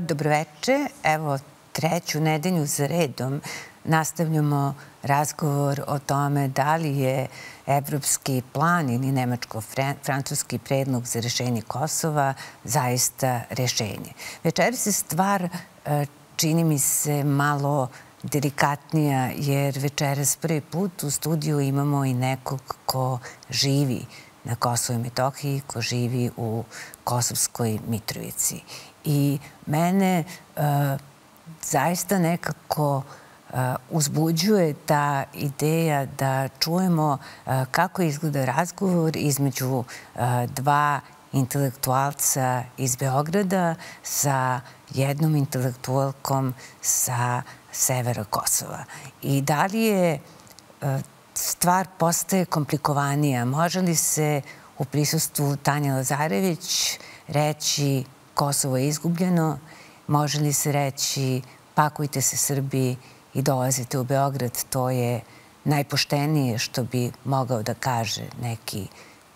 Dobroveče. Evo, treću nedelju za redom nastavljamo razgovor o tome da li je evropski plan ili nemačko-francuski predlog za rešenje Kosova zaista rešenje. Večeras je stvar, čini mi se, malo delikatnija, jer večeras prvi put u studiju imamo i nekog ko živi na Kosovu i Metohiji, ko živi u Kosovskoj Mitrovici. I mene zaista nekako uzbuđuje ta ideja da čujemo kako izgleda razgovor između dva intelektualca iz Beograda sa jednom intelektualkom sa severa Kosova. I da li je stvar postaje komplikovanija? Može li se u prisustvu Tatjane Lazarević reći Kosovo je izgubljeno? Može li se reći pakujte se Srbi i dolazite u Beograd? To je najpoštenije što bi mogao da kaže neki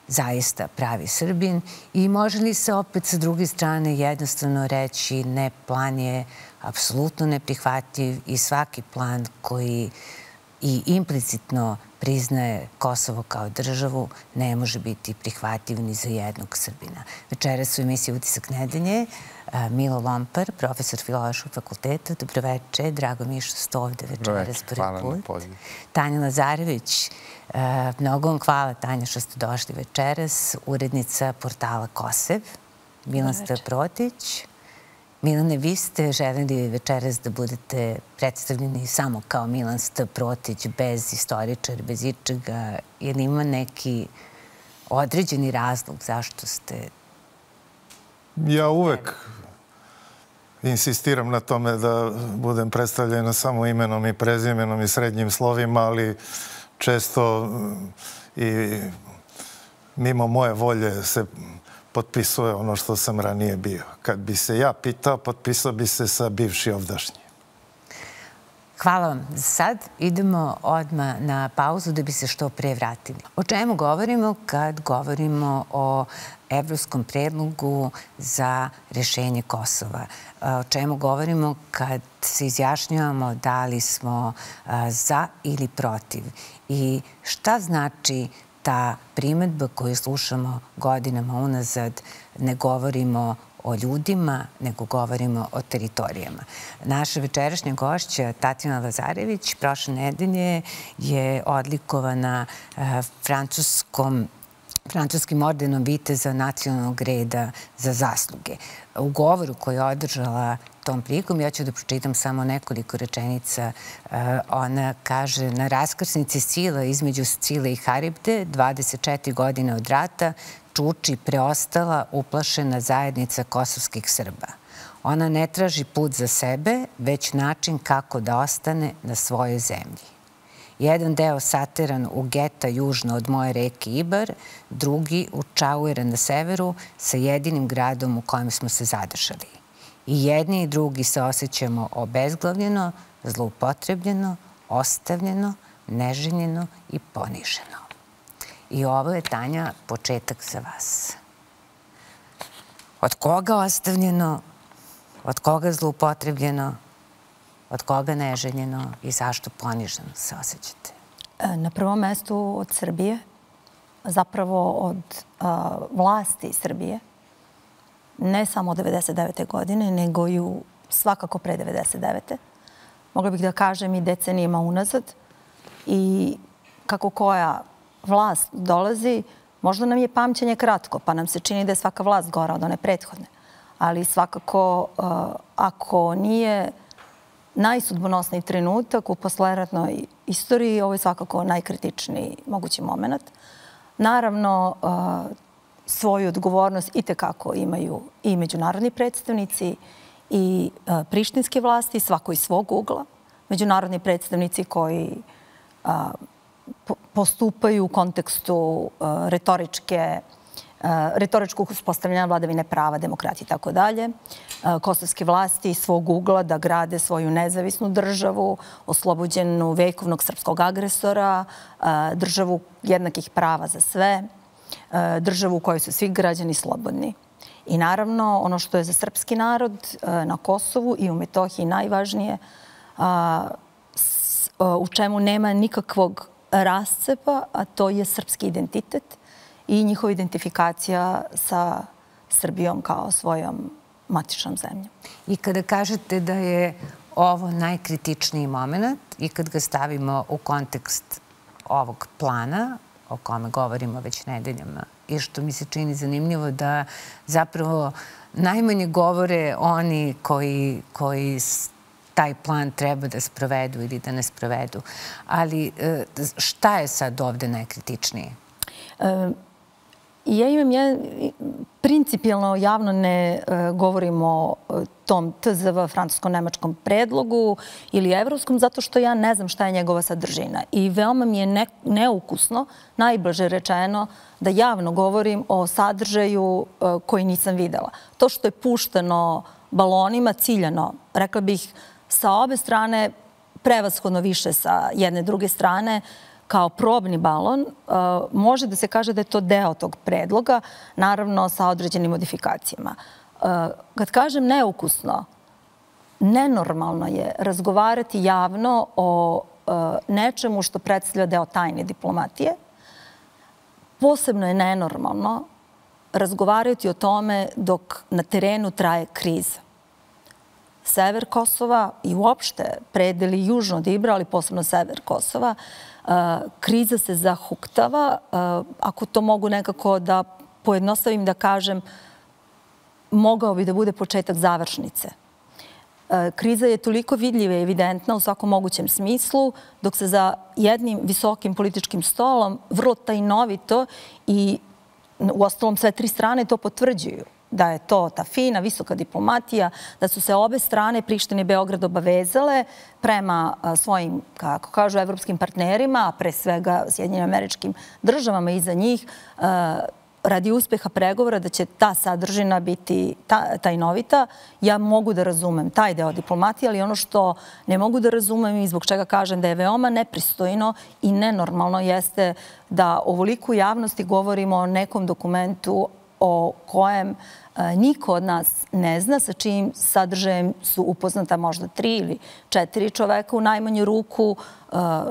zaista pravi Srbin. I može li se opet sa druge strane jednostavno reći ne, plan je apsolutno neprihvatljiv i svaki plan koji i implicitno priznaje Kosovo kao državu ne može biti prihvatljiv ni za jednog Srbina. Večeras u emisiji Utisak Nedelje Milo Lompar, profesor Filološkog fakulteta. Dobroveče, drago mi je što ste ovde večeras prvi put. Tatjana Lazarević, mnogo vam hvala, Tanja, što ste došli večeras. Urednica portala Kosev, Milan St. Protić. Milane, vi ste želeli večeras da budete predstavljeni samo kao Milan St. Protić, bez istoričara, bez ičega. Je li ima neki određeni razlog zašto ste... Ja uvek insistiram na tome da budem predstavljena samo imenom i prezimenom i srednjim slovima, ali često i mimo moje volje se potpisuje ono što sam ranije bio. Kad bi se ja pitao, potpisao bi se sa bivši ovdašnji. Hvala vam. Sad idemo odmah na pauzu da bi se što pre vratili. O čemu govorimo kad govorimo o evropskom predlogu za rešenje Kosova? O čemu govorimo kad se izjašnjavamo da li smo za ili protiv? I šta znači ta primetba koju slušamo godinama unazad, ne govorimo o ljudima, nego govorimo o teritorijama. Naša večerašnja gošća, Tatjana Lazarević, prošle nedelje je odlikovana francuskim ordenom viteza nacionalnog reda za zasluge. U govoru koju je održala tom prilikom, ja ću da pročitam samo nekoliko rečenica. Ona kaže, na raskrsnici Scila između Scile i Haribde, 24 godine od rata, čuči preostala uplašena zajednica kosovskih Srba. Ona ne traži put za sebe, već način kako da ostane na svojoj zemlji. Jedan deo sateran u geta južno od moje reke Ibar, drugi u Čaujera na severu sa jedinim gradom u kojem smo se zadržali. I jedni i drugi se osjećamo obezglavljeno, zloupotrebljeno, ostavljeno, neželjeno i poniženo. I ovo je, Tanja, početak za vas. Od koga ostavljeno, od koga zloupotrebljeno, od koga neželjeno i zašto poniženo se osjećate? Na prvom mestu od Srbije, zapravo od vlasti Srbije, ne samo od 99. godine, nego i svakako pre 99. Mogla bih da kažem i decenijima unazad. I kako koja vlast dolazi, možda nam je pamćenje kratko, pa nam se čini da je svaka vlast gora od one prethodne. Ali svakako, ako nije najsudbonosniji trenutak u posleratnoj istoriji, ovo je svakako najkritičniji mogući moment. Naravno, svoju odgovornost itekako imaju i međunarodni predstavnici i prištinske vlasti, svako iz svog ugla. Međunarodni predstavnici koji postupaju u kontekstu retoričkog uspostavljanja vladavine prava, demokratije i tako dalje. Kosovske vlasti iz svog ugla da grade svoju nezavisnu državu, oslobođenu vekovnog srpskog agresora, državu jednakih prava za sve, državu u kojoj su svi građani slobodni. I naravno, ono što je za srpski narod na Kosovu i u Metohiji najvažnije, u čemu nema nikakvog rascepa, a to je srpski identitet i njihova identifikacija sa Srbijom kao svojom matičnom zemljom. I kada kažete da je ovo najkritičniji moment i kad ga stavimo u kontekst ovog plana, o kome govorimo već nedeljama, i što mi se čini zanimljivo da zapravo najmanje govore oni koji taj plan treba da sprovedu ili da ne sprovedu. Ali šta je sad ovde najkritičnije? Ja principijalno javno ne govorim o tom TZV francusko-nemačkom predlogu ili evropskom, zato što ja ne znam šta je njegova sadržina. I veoma mi je neukusno, najblaže rečeno, da javno govorim o sadržaju koji nisam videla. To što je pušteno balonima, ciljano, rekla bih, sa obe strane, prevashodno više sa jedne druge strane, kao probni balon, može da se kaže da je to deo tog predloga, naravno sa određenim modifikacijama. Kad kažem neukusno, nenormalno je razgovarati javno o nečemu što predstavlja deo tajne diplomatije. Posebno je nenormalno razgovarati o tome dok na terenu traje kriza. Sever Kosova i uopšte predeli južno od Ibra, ali posebno sever Kosova, kriza se zahuktava. Ako to mogu nekako da pojednostavim, da kažem, mogao bi da bude početak završnice. Kriza je toliko vidljiva i evidentna u svakom mogućem smislu, dok se za jednim visokim političkim stolom vrlo tajnovito i u ostalom sve tri strane to potvrđuju. Da je to ta fina, visoka diplomatija, da su se obe strane, Priština i Beograd, obavezale prema svojim, kako kažu, evropskim partnerima, a pre svega Sjedinjenim američkim državama iza njih, radi uspeha pregovora da će ta sadržina biti tajnovita. Ja mogu da razumem taj deo diplomatije, ali ono što ne mogu da razumem i zbog čega kažem da je veoma nepristojno i nenormalno jeste da ovoliku javnosti govorimo o nekom dokumentu o kojem niko od nas ne zna, sa čijim sadržajem su upoznata možda 3 ili 4 čoveka u najmanju ruku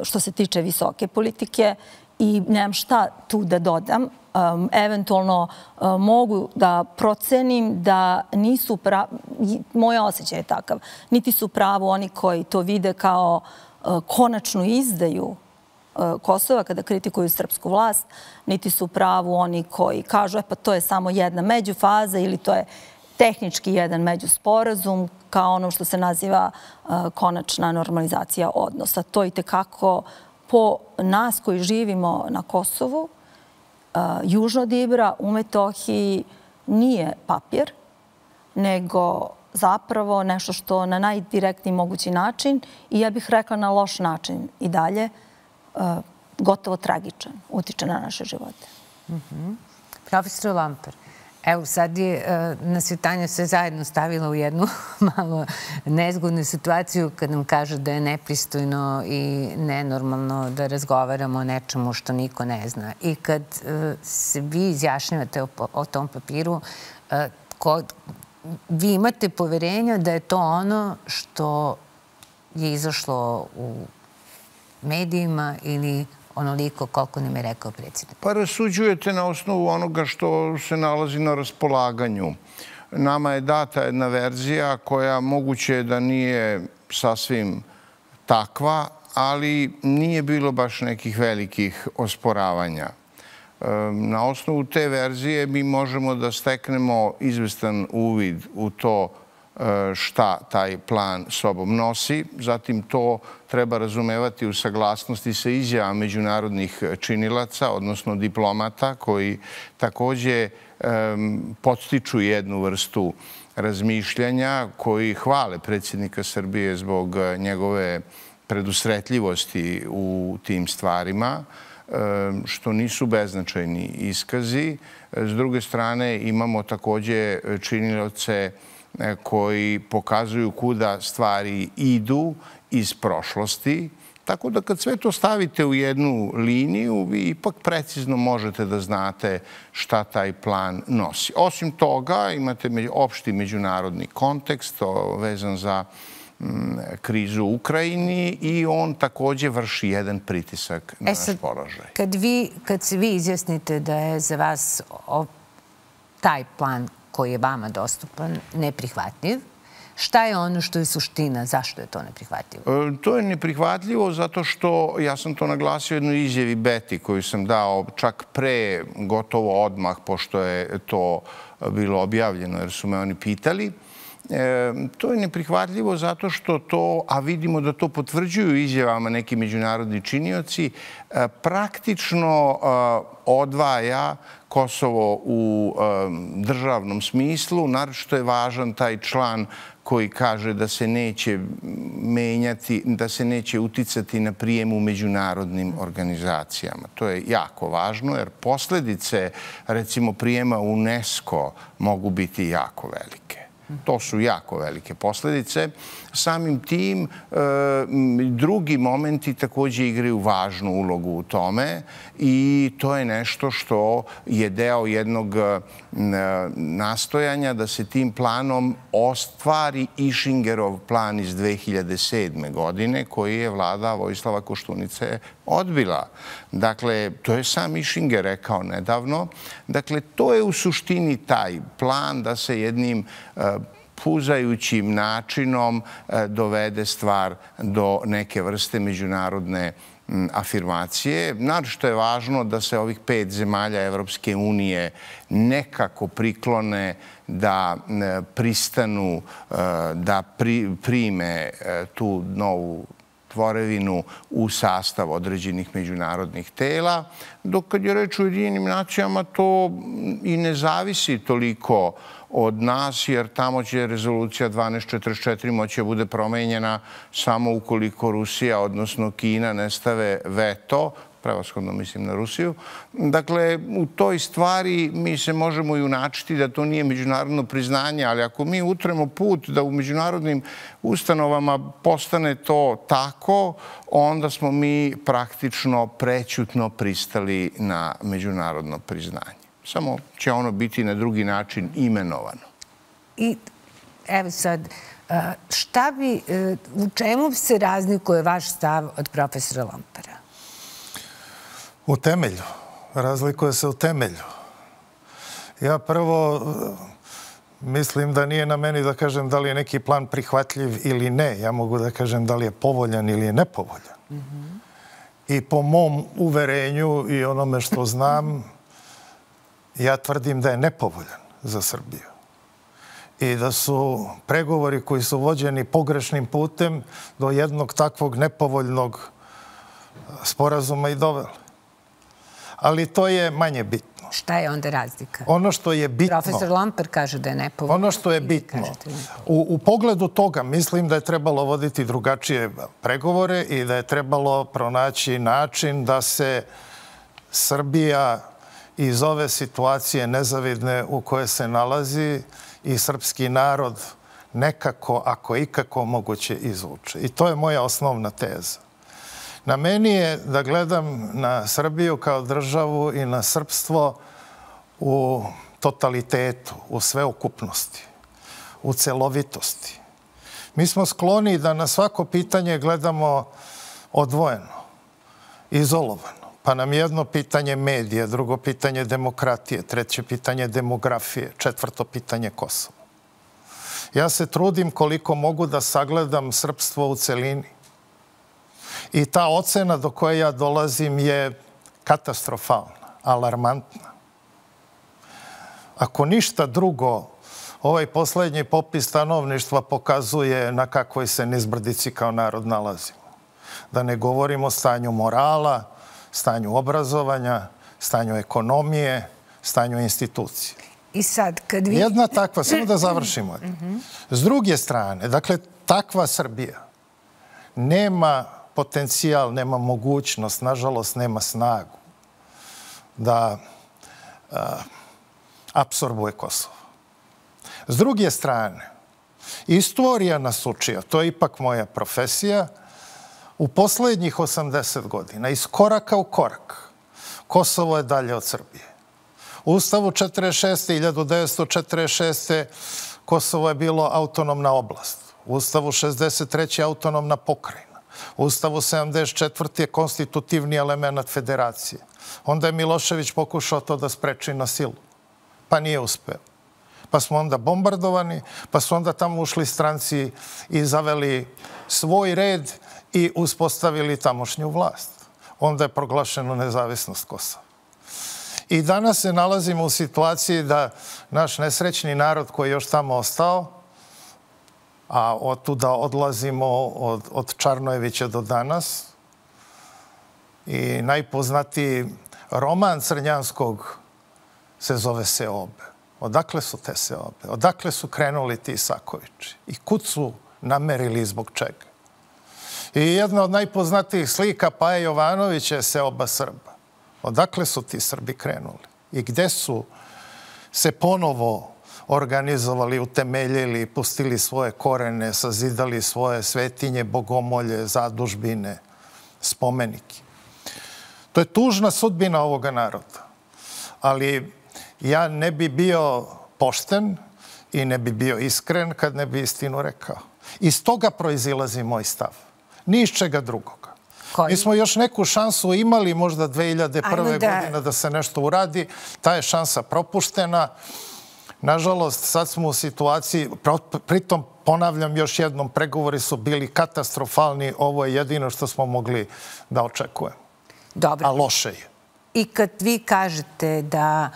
što se tiče visoke politike i nemam šta tu da dodam. Eventualno mogu da procenim da nisu pravo, moj osjećaj je takav, niti su pravo oni koji to vide kao konačnu izdaju Kosova kada kritikuju srpsku vlast, niti su u pravu oni koji kažu pa to je samo jedna međufaza ili to je tehnički jedan međusporazum kao ono što se naziva konačna normalizacija odnosa. To i tekako po nas koji živimo na Kosovu, južno od Ibra, u Metohiji nije papir, nego zapravo nešto što na najdirektniji mogući način i ja bih rekla na loš način i dalje gotovo tragičan, utiče na naše živote. Profesor Lompar, evo sad je nas je Tanja sve zajedno stavila u jednu malo nezgodnu situaciju kad nam kaže da je nepristojno i nenormalno da razgovaramo o nečemu što niko ne zna. I kad se vi izjašnjavate o tom papiru, vi imate poverenja da je to ono što je izašlo u medijima ili onoliko koliko nam je rekao predsjednik? Pa rasuđujete na osnovu onoga što se nalazi na raspolaganju. Nama je data jedna verzija koja moguće da nije sasvim takva, ali nije bilo baš nekih velikih osporavanja. Na osnovu te verzije mi možemo da steknemo izvestan uvid u to šta taj plan sobom nosi. Zatim to treba razumevati u saglasnosti sa izjavama međunarodnih činilaca, odnosno diplomata, koji također podstiču jednu vrstu razmišljanja, koji hvale predsjednika Srbije zbog njegove predusretljivosti u tim stvarima, što nisu beznačajni iskazi. S druge strane, imamo također činilace koji pokazuju kuda stvari idu iz prošlosti, Tako da kad sve to stavite u jednu liniju, vi ipak precizno možete da znate šta taj plan nosi. Osim toga, imate opšti međunarodni kontekst vezan za krizu u Ukrajini i on također vrši jedan pritisak na naš položaj. Kad se vi izjasnite da je za vas taj plan koji je vama dostupan neprihvatljiv, šta je ono što je suština? Zašto je to neprihvatljivo? To je neprihvatljivo zato što, ja sam to naglasio u jednoj izjavi Beti koju sam dao čak pre, gotovo odmah, pošto je to bilo objavljeno jer su me oni pitali. To je neprihvatljivo zato što to, a vidimo da to potvrđuju izjavama neki međunarodni činioci, praktično odvaja Kosovo u državnom smislu, naročito je važan taj član koji kaže da se neće menjati, da se neće uticati na prijem u međunarodnim organizacijama. To je jako važno jer posljedice, recimo, prijema u UNESCO mogu biti jako velike. To su jako velike posljedice. Samim tim, drugi momenti također igraju važnu ulogu u tome i to je nešto što je deo jednog nastojanja da se tim planom ostvari Ishingerov plan iz 2007. godine koji je vlada Vojislava Koštunice odbila. Dakle, to je sam Ishinger rekao nedavno. Dakle, to je u suštini taj plan da se jednim puzajućim načinom dovede stvar do neke vrste međunarodne afirmacije. Naročito je važno da se ovih 5 zemalja Evropske unije nekako priklone da pristanu, da prime tu novu tvorevinu u sastav određenih međunarodnih tela, dok kad je reč o Ujedinjenim nacijama to i ne zavisi toliko od nas, jer tamo će rezolucija 1244 moći bude promenjena samo ukoliko Rusija, odnosno Kina, ne stave veto, prevashodno mislim na Rusiju. Dakle, u toj stvari mi se možemo junačiti da to nije međunarodno priznanje, ali ako mi utremo put da u međunarodnim ustanovama postane to tako, onda smo mi praktično prećutno pristali na međunarodno priznanje. Samo će ono biti na drugi način imenovano. I evo sad, u čemu se razlikuje vaš stav od profesora Lompara? U temelju. Razlikuje se u temelju. Ja prvo mislim da nije na meni da kažem da li je neki plan prihvatljiv ili ne. Ja mogu da kažem da li je povoljan ili je nepovoljan. I po mom uverenju i onome što znam, ja tvrdim da je nepovoljan za Srbiju i da su pregovori koji su vođeni pogrešnim putem do jednog takvog nepovoljnog sporazuma i doveli. Ali to je manje bitno. Šta je onda razlika? Ono što je bitno... Profesor Lompar kaže da je nepovoljan. Ono što je bitno. U pogledu toga mislim da je trebalo voditi drugačije pregovore i da je trebalo pronaći način da se Srbija iz ove situacije nezavidne u kojoj se nalazi i srpski narod nekako, ako ikako, moguće izvuče. I to je moja osnovna teza. Na meni je da gledam na Srbiju kao državu i na srpstvo u totalitetu, u sveukupnosti, u celovitosti. Mi smo skloni da na svako pitanje gledamo odvojeno, izolovano. Pa nam jedno pitanje medije, drugo pitanje demokratije, treće pitanje demografije, četvrto pitanje Kosova. Ja se trudim koliko mogu da sagledam srpstvo u celini. I ta ocena do koje ja dolazim je katastrofalna, alarmantna. Ako ništa drugo, ovaj poslednji popis stanovništva pokazuje na kakvoj se nizbrdici kao narod nalazimo. Da ne govorimo o stanju morala, stanju obrazovanja, stanju ekonomije, stanju institucije. I sad, kad vi... Jedna takva, samo da završimo. S druge strane, dakle, takva Srbija nema potencijal, nema mogućnost, nažalost, nema snagu da apsorbuje Kosovo. S druge strane, istorija nas uči, to je ipak moja profesija, u posljednjih 80 godina, iz koraka u korak, Kosovo je dalje od Srbije. U Ustavu 1946. Kosovo je bilo autonomna oblast. U Ustavu 1963. autonomna pokrajina. U Ustavu 1974. je konstitutivni element federacije. Onda je Milošević pokušao to da spreči na silu. Pa nije uspeo. Pa smo onda bombardovani, pa su onda tamo ušli stranci i zaveli svoj red i uspostavili tamošnju vlast. Onda je proglašena nezavisnost Kosova. I danas se nalazimo u situaciji da naš nesrećni narod koji je još tamo ostao, a otuda odlazimo od Čarnojevića do danas, i najpoznatiji roman Crnjanskog se zove Seobe. Odakle su te Seobe? Odakle su krenuli ti Isakovići? I kud su namerili i zbog čega? I jedna od najpoznatijih slika Paje Jovanovića je Seoba Srba. Odakle su ti Srbi krenuli? I gde su se ponovo organizovali, utemeljili, pustili svoje korene, sazidali svoje svetinje, bogomolje, zadužbine, spomenike? To je tužna sudbina ovoga naroda. Ali ja ne bi bio pošten i ne bi bio iskren kad ne bi istinu rekao. Iz toga proizilazi moj stav. Ni iz čega drugoga. Mi smo još neku šansu imali, možda 2001. godine, da se nešto uradi. Ta je šansa propuštena. Nažalost, sad smo u situaciji, pritom ponavljam još jednom, pregovori su bili katastrofalni. Ovo je jedino što smo mogli da očekujemo. A loše je. I kad vi kažete da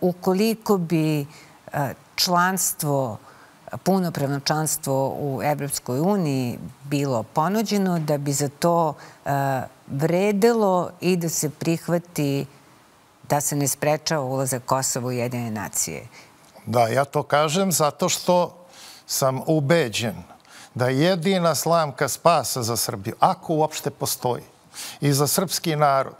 ukoliko bi članstvo, punopravno članstvo u Evropskoj uniji bilo ponuđeno, da bi za to vredelo i da se prihvati da se ne sprečava ulazak Kosova u Ujedinjene nacije. Da, ja to kažem zato što sam ubeđen da jedina slamka spasa za Srbiju, ako uopšte postoji, i za srpski narod,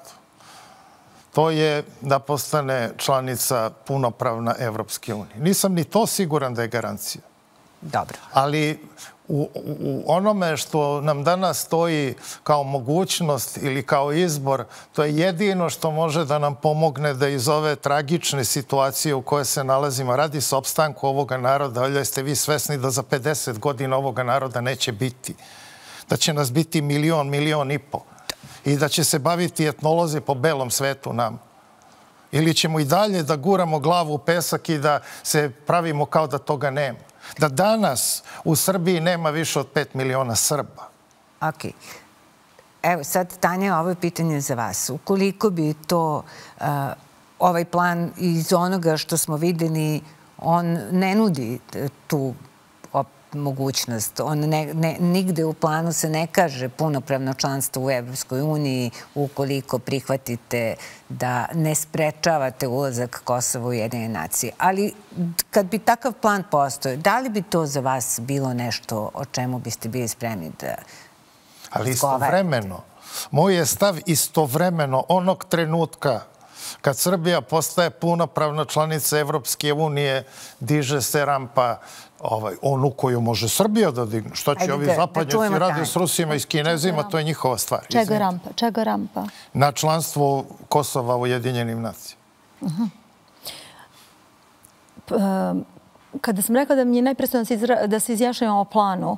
to je da postane članica punopravna Evropske unije. Nisam ni to siguran da je garancija. Dobro. Ali u onome što nam danas stoji kao mogućnost ili kao izbor, to je jedino što može da nam pomogne da iz ove tragične situacije u kojoj se nalazimo, radi se o opstanku ovoga naroda, ali jeste vi svesni da za 50 godina ovoga naroda neće biti. Da će nas biti milion, milion i po. I da će se baviti etnolozi po belom svetu nam. Ili ćemo i dalje da guramo glavu u pesak i da se pravimo kao da toga nema. Da danas u Srbiji nema više od 5 miliona Srba. Ok. Evo sad, Tanja, ovo je pitanje za vas. Ukoliko bi to, ovaj plan iz onoga što smo videli, on ne nudi tu mogućnost. Nigde u planu se ne kaže punopravno članstvo u Evropskoj uniji ukoliko prihvatite da ne sprečavate ulazak Kosova u Ujedinjene nacije. Ali kad bi takav plan postojao, da li bi to za vas bilo nešto o čemu biste bili spremni da razgovarate? Ali istovremeno, moj je stav istovremeno onog trenutka kad Srbija postaje punopravna članica Evropske unije, diže se rampa onu koju može Srbija da digne. Što će ovi zapadnjaci rade s Rusima i s Kinezima, to je njihova stvar. Čega rampa? Na članstvo Kosova u Ujedinjenim nacijama. Kada sam rekao da mi je najpresudno da se izjašnjamo o planu,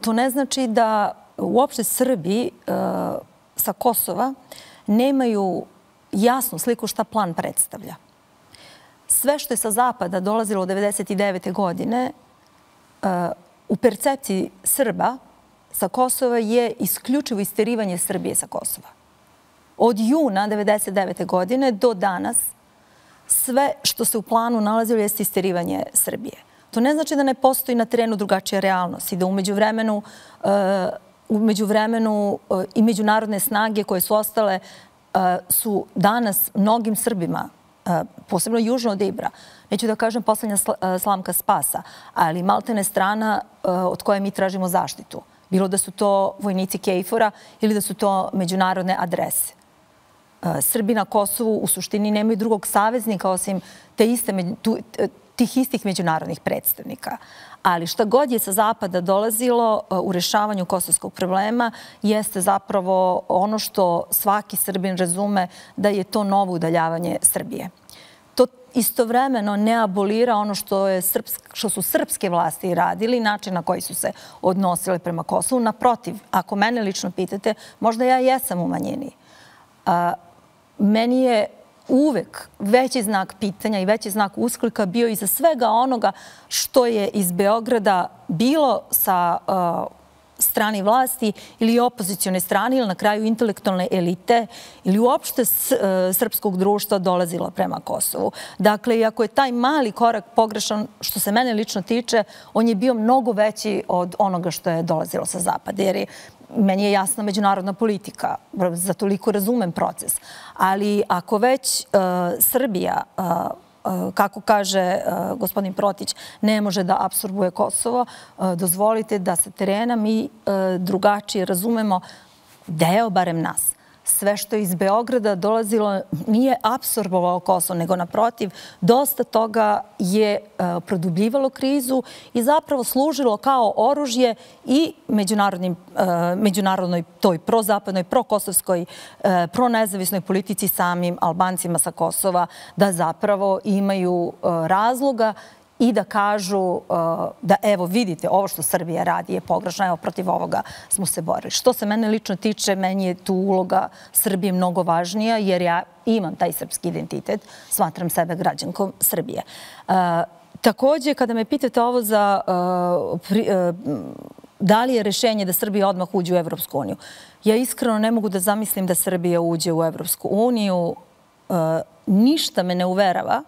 to ne znači da uopšte Srbi sa Kosova nemaju jasnu sliku šta plan predstavlja. Sve što je sa zapada dolazilo od 1999. godine, u percepciji Srba sa Kosova je isključivo isterivanje Srbije sa Kosova. Od juna 1999. godine do danas sve što se u planu nalazilo jeste isterivanje Srbije. To ne znači da ne postoji na terenu drugačija realnost i da umeđu vremenu i međunarodne snage koje su ostale su danas mnogim Srbima, posebno južno od Ibra, neću da kažem poslednja slamka spasa, ali maltene strana od koje mi tražimo zaštitu. Bilo da su to vojnici KFOR-a ili da su to međunarodne adrese. Srbi na Kosovu u suštini nemaju drugog saveznika osim te iste tih istih međunarodnih predstavnika. Ali šta god je sa zapada dolazilo u rešavanju kosovskog problema jeste zapravo ono što svaki Srbin razume da je to novo udaljavanje Srbije. To istovremeno ne abolira ono što su srpske vlasti radili i način na koji su se odnosile prema Kosovu. Naprotiv, ako mene lično pitate, možda ja jesam u manjini. Meni je uvek veći znak pitanja i veći znak usklika bio iza svega onoga što je iz Beograda bilo sa strane vlasti ili opozicione strane ili na kraju intelektualne elite ili uopšte srpskog društva dolazilo prema Kosovu. Dakle, iako je taj mali korak pogrešan, što se mene lično tiče, on je bio mnogo veći od onoga što je dolazilo sa zapada. Jer je meni je jasna međunarodna politika, za toliko razumem proces. Ali ako već Srbija, kako kaže gospodin Protić, ne može da apsorbuje Kosovo, dozvolite da sa terena mi drugačije razumemo deo, barem nas. Sve što je iz Beograda dolazilo nije apsorbovao Kosovo, nego naprotiv, dosta toga je produbljivalo krizu i zapravo služilo kao oružje i međunarodnoj toj prozapadnoj, prokosovskoj, pronezavisnoj politici samim Albancima sa Kosova da zapravo imaju razloga i da kažu da evo vidite ovo što Srbija radi je pogrešno, evo protiv ovoga smo se borili. Što se mene lično tiče, meni je tu uloga Srbije mnogo važnija jer ja imam taj srpski identitet, smatram sebe građankom Srbije. Također, kada me pitate ovo za da li je rešenje da Srbija odmah uđe u Evropsku uniju, ja iskreno ne mogu da zamislim da Srbija uđe u Evropsku uniju. Ništa me ne uverava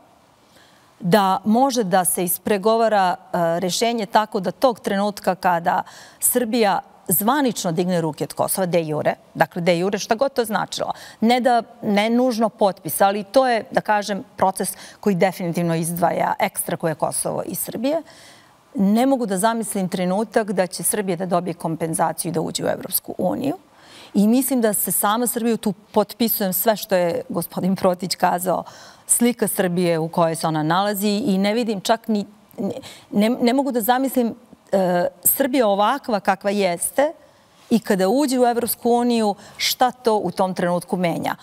da može da se ispregovara rješenje tako da tog trenutka kada Srbija zvanično digne ruke od Kosova, de jure, dakle de jure, šta god to značilo, ne nužno potpis, ali to je, da kažem, proces koji definitivno izdvaja ekstra koje je Kosovo iz Srbije, ne mogu da zamislim trenutak da će Srbija da dobije kompenzaciju i da uđe u Evropsku uniju. I mislim da se sama Srbiju, tu potpisujem sve što je gospodin Protić kazao, slika Srbije u kojoj se ona nalazi i ne vidim čak ni, ne mogu da zamislim Srbija ovakva kakva jeste i kada uđe u Evropsku uniju šta to u tom trenutku menja.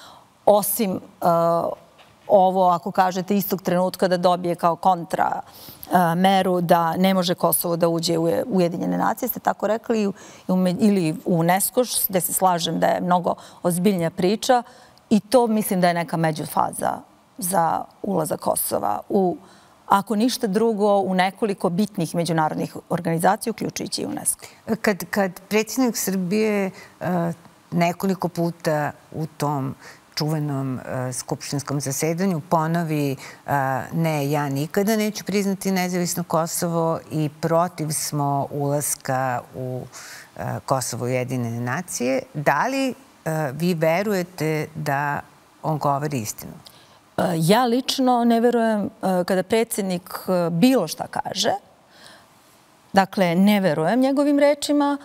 Osim ovo, ako kažete, istog trenutka da dobije kao kontra meru da ne može Kosovo da uđe u Ujedinjene nacije, ste tako rekli, ili u UNESCO, gde se slažem da je mnogo ozbiljnija priča i to mislim da je neka međufaza za ulazak Kosova u, ako ništa drugo, u nekoliko bitnih međunarodnih organizacija, uključujući i UNESCO. Kad predsjednik Srbije nekoliko puta u tom čuvenom skupštinskom zasedanju ponovi ne, ja nikada neću priznati nezavisno Kosovo i protiv smo ulaska u Kosovo Ujedinjene nacije, da li vi verujete da on govori istinu? Ja lično ne verujem kada predsjednik bilo šta kaže. Dakle, ne verujem njegovim rečima.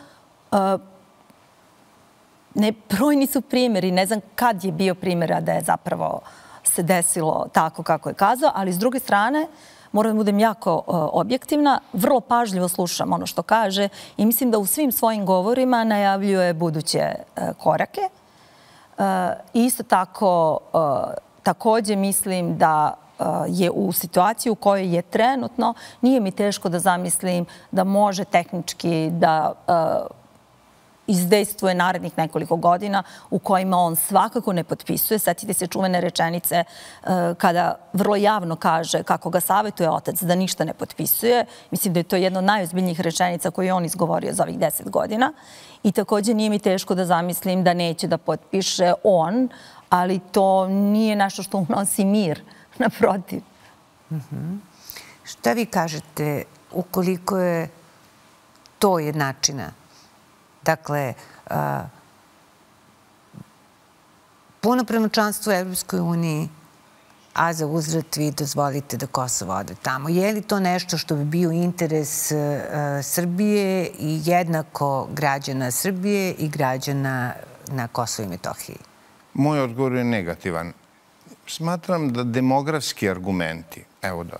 Brojni su primjeri, ne znam kad je bio primjera da je zapravo se desilo tako kako je kazao, ali s druge strane, moram da budem jako objektivna, vrlo pažljivo slušam ono što kaže i mislim da u svim svojim govorima najavljuje buduće korake. Isto tako, također mislim da je u situaciji u kojoj je trenutno, nije mi teško da zamislim da može tehnički da izdejstvuje narednih nekoliko godina u kojima on svakako ne potpisuje. Sjetite se čuvene rečenice kada vrlo javno kaže kako ga savjetuje otac da ništa ne potpisuje. Mislim da je to jedna od najozbiljnijih rečenica koju je on izgovorio za ovih 10 godina. I također nije mi teško da zamislim da neće da potpiše on, ali to nije nešto što unosi mir, naprotiv. Šta vi kažete ukoliko je to jednačina? Dakle, punopravno članstvo u Evropskoj uniji, a za uzvrat vi dozvolite da Kosovo ode tamo. Je li to nešto što bi bio interes Srbije i jednako građana Srbije i građana na Kosovo i Metohiji? Moj odgovor je negativan. Smatram da demografski argumenti, evo da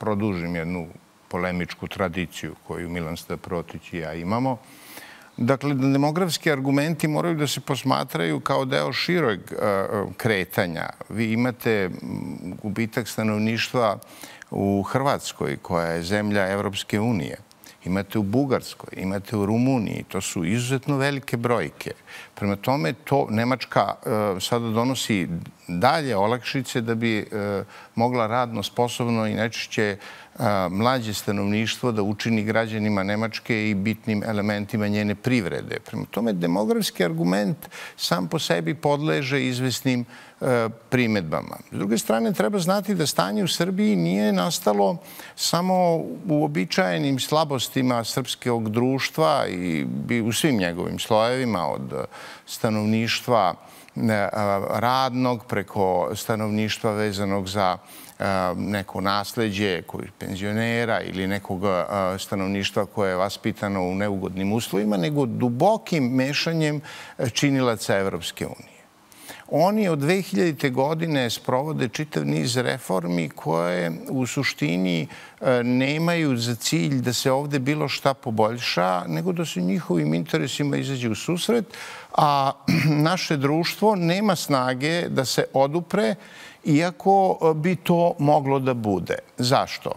produžim jednu polemičku tradiciju koju Milan St. Protić i ja imamo. Dakle, demografski argumenti moraju da se posmatraju kao deo širog kretanja. Vi imate gubitak stanovništva u Hrvatskoj, koja je zemlja Evropske unije. Imate u Bugarskoj, imate u Rumuniji. To su izuzetno velike brojke. Prema tome, to Nemačka sada donosi dalje olakšice da bi mogla radno, sposobno i najčešće mlađe stanovništvo da učini građanima Nemačke i bitnim elementima njene privrede. Prema tome, demografski argument sam po sebi podleže izvesnim primjedbama. S druge strane, treba znati da stanje u Srbiji nije nastalo samo u običajenim slabostima srpskog društva i u svim njegovim slojevima, od stanovništva radnog preko stanovništva vezanog za neko nasleđe penzionera ili nekog stanovništva koje je vaspitano u neugodnim uslovima, nego dubokim mešanjem činilaca Evropske unije. Oni od 2000. godine sprovode čitav niz reformi koje u suštini nemaju za cilj da se ovde bilo šta poboljša, nego da se njihovim interesima izađe u susret, a naše društvo nema snage da se odupre, iako bi to moglo da bude. Zašto?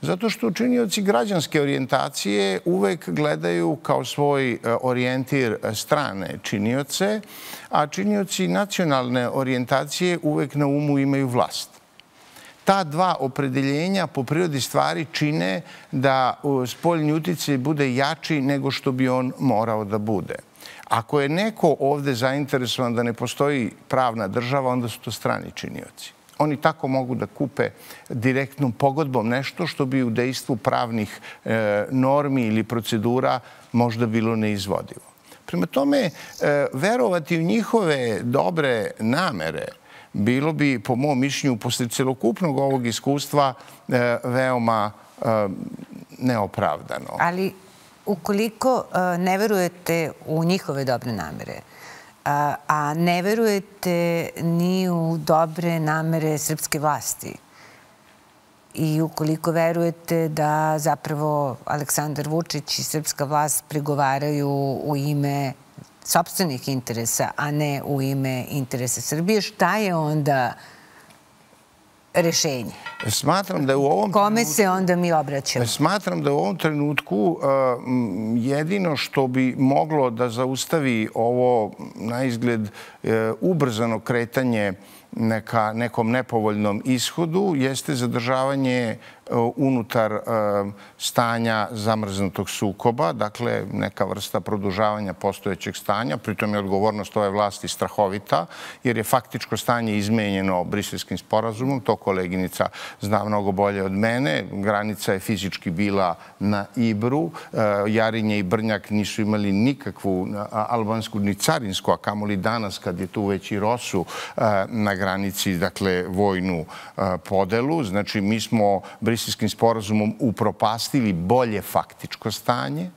Zato što činioci građanske orijentacije uvek gledaju kao svoj orijentir strane činioce, a činioci nacionalne orijentacije uvek na umu imaju vlast. Ta dva opredeljenja po prirodi stvari čine da spoljni uticaj bude jači nego što bi on morao da bude. Ako je neko ovde zainteresovan da ne postoji pravna država, onda su to strani činioci. Oni tako mogu da kupe direktnom pogodbom nešto što bi u dejstvu pravnih normi ili procedura možda bilo neizvodivo. Prema tome, verovati u njihove dobre namere bilo bi, po mom mišljenju, posle celokupnog ovog iskustva veoma neopravdano. Ali ukoliko ne verujete u njihove dobre namere, a ne verujete ni u dobre namere srpske vlasti, i ukoliko verujete da zapravo Aleksandar Vučić i srpska vlast pregovaraju u ime sopstvenih interesa, a ne u ime interesa Srbije, šta je onda rešenje? Kome se onda mi obraćamo? Smatram da u ovom trenutku jedino što bi moglo da zaustavi ovo naizgled ubrzano kretanje ka nekom nepovoljnom ishodu jeste zadržavanje unutar stanja zamrznutog sukoba, dakle neka vrsta produžavanja postojećeg stanja. Pritom je odgovornost ove vlasti strahovita, jer je faktičko stanje izmenjeno Briselskim sporazumom. To koleginica zna mnogo bolje od mene. Granica je fizički bila na Ibru. Jarinje i Brnjak nisu imali nikakvu albansku ni carinsku, a kamoli danas kad je tu već i Rosu na granici, dakle vojnu podelu. Znači, mi smo Briselskim sporazumom upropastili bolje faktičko stanje.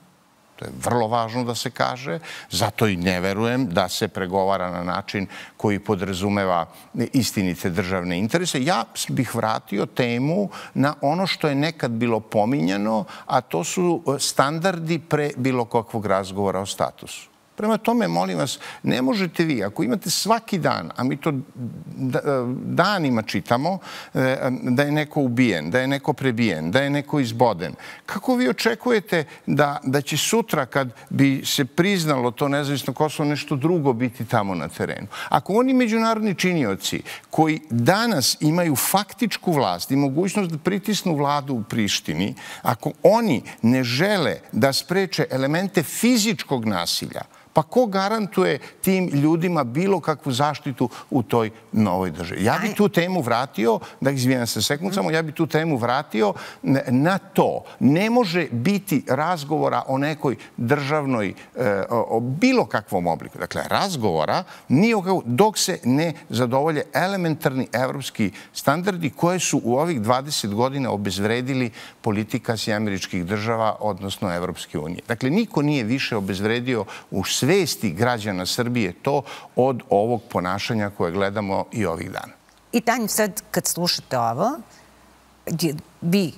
To je vrlo važno da se kaže. Zato i ne verujem da se pregovara na način koji podrazumeva istinite državne interese. Ja bih vratio temu na ono što je nekad bilo pominjano, a to su standardi pre bilo kakvog razgovora o statusu. Prema tome, molim vas, ne možete vi, ako imate svaki dan, a mi to danima čitamo, da je neko ubijen, da je neko prebijen, da je neko izboden, kako vi očekujete da će sutra, kad bi se priznalo to nezavisno Kosovo, nešto drugo biti tamo na terenu? Ako oni međunarodni činioci koji danas imaju faktičku vlast i mogućnost da pritisnu vladu u Prištini, ako oni ne žele da spreče elemente fizičkog nasilja, pa ko garantuje tim ljudima bilo kakvu zaštitu u toj novoj državi? Ja bi tu temu vratio, da izvijem se sekund samo, ja bi tu temu vratio na to. Ne može biti razgovora o nekoj državnoj, o bilo kakvom obliku. Dakle, razgovora nije dok se ne zadovolje elementarni evropski standardi koje su u ovih 20 godina obezvredili politika Sjedinjenih država, odnosno Evropske unije. Dakle, niko nije više obezvredio u svesti građana Srbije to od ovog ponašanja koje gledamo i ovih dana. I Tanju, sad kad slušate ovo, vi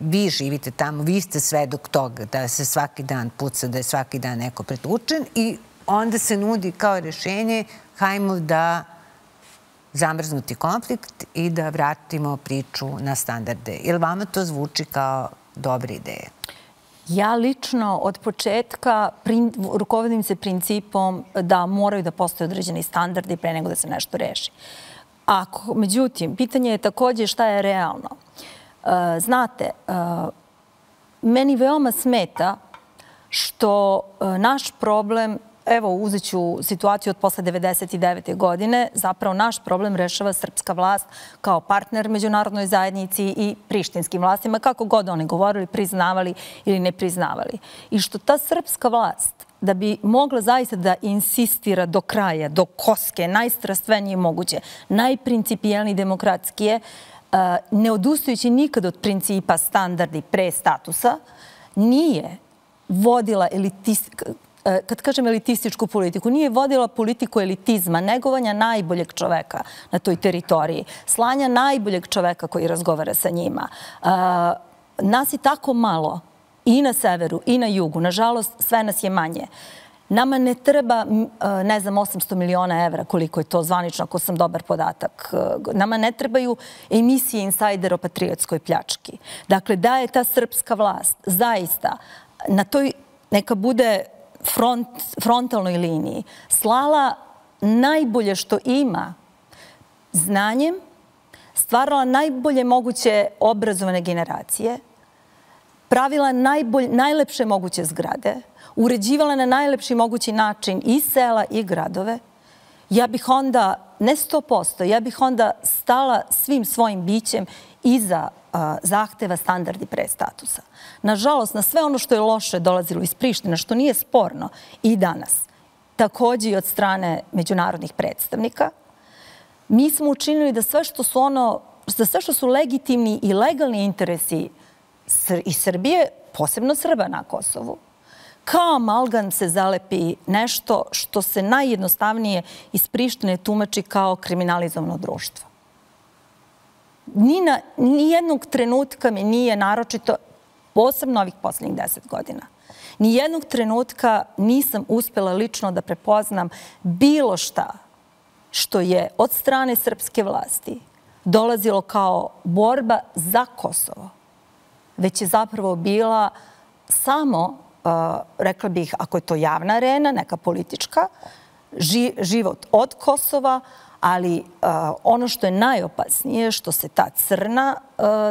vi živite tamo, vi ste svedok toga da se svaki dan puca, da je svaki dan neko pretučen i onda se nudi kao rešenje hajmo da zamrznuti konflikt i da vratimo priču na standarde. Jel vama to zvuči kao dobra ideja? Ja lično od početka rukovodim se principom da moraju da postoje određeni standardi pre nego da se nešto reši. Međutim, pitanje je također šta je realno. Znate, meni veoma smeta što naš problem, evo uzet ću situaciju od posle 1999. godine, zapravo naš problem rešava srpska vlast kao partner međunarodnoj zajednici i prištinskim vlastima, kako god oni govorili, priznavali ili ne priznavali. I što ta srpska vlast, da bi mogla zaista da insistira do kraja, do koske, najstrastvenije moguće, najprincipijalnije demokratskije, ne odustajući nikad od principa standardi pre statusa, nije vodila kad kažem elitističku politiku, nije vodila politiku elitizma, negovanja najboljeg čoveka na toj teritoriji, slanja najboljeg čoveka koji razgovara sa njima. Nas je tako malo, i na severu, i na jugu, nažalost, sve nas je manje. Nama ne treba, ne znam, 800 miliona evra, koliko je to zvanično, ako sam dobar podatak. Nama ne trebaju emisije insajdera o patriotskoj pljački. Dakle, da je ta srpska vlast zaista na toj, neka bude frontalnoj liniji, slala najbolje što ima znanjem, stvarala najbolje moguće obrazovane generacije, pravila najlepše moguće zgrade, uređivala na najlepši mogući način i sela i gradove, ja bih onda, ne 100%, ja bih onda stala svim svojim bićem iza zahteva standardi pre statusa. Nažalost, na sve ono što je loše dolazilo iz Prištine, što nije sporno i danas, također i od strane međunarodnih predstavnika, mi smo učinili da sve što su legitimni i legalni interesi i Srbije, posebno Srba na Kosovu, kao amalgam se zalepi nešto što se najjednostavnije iz Prištine tumači kao kriminalizovano društvo. Nijednog trenutka mi nije, naročito posebno ovih posljednjih 10 godina, nijednog trenutka nisam uspjela lično da prepoznam bilo šta što je od strane srpske vlasti dolazilo kao borba za Kosovo, već je zapravo bila samo, rekla bih, ako je to javna arena, neka politička, život od Kosova, ali ono što je najopasnije, što se ta crna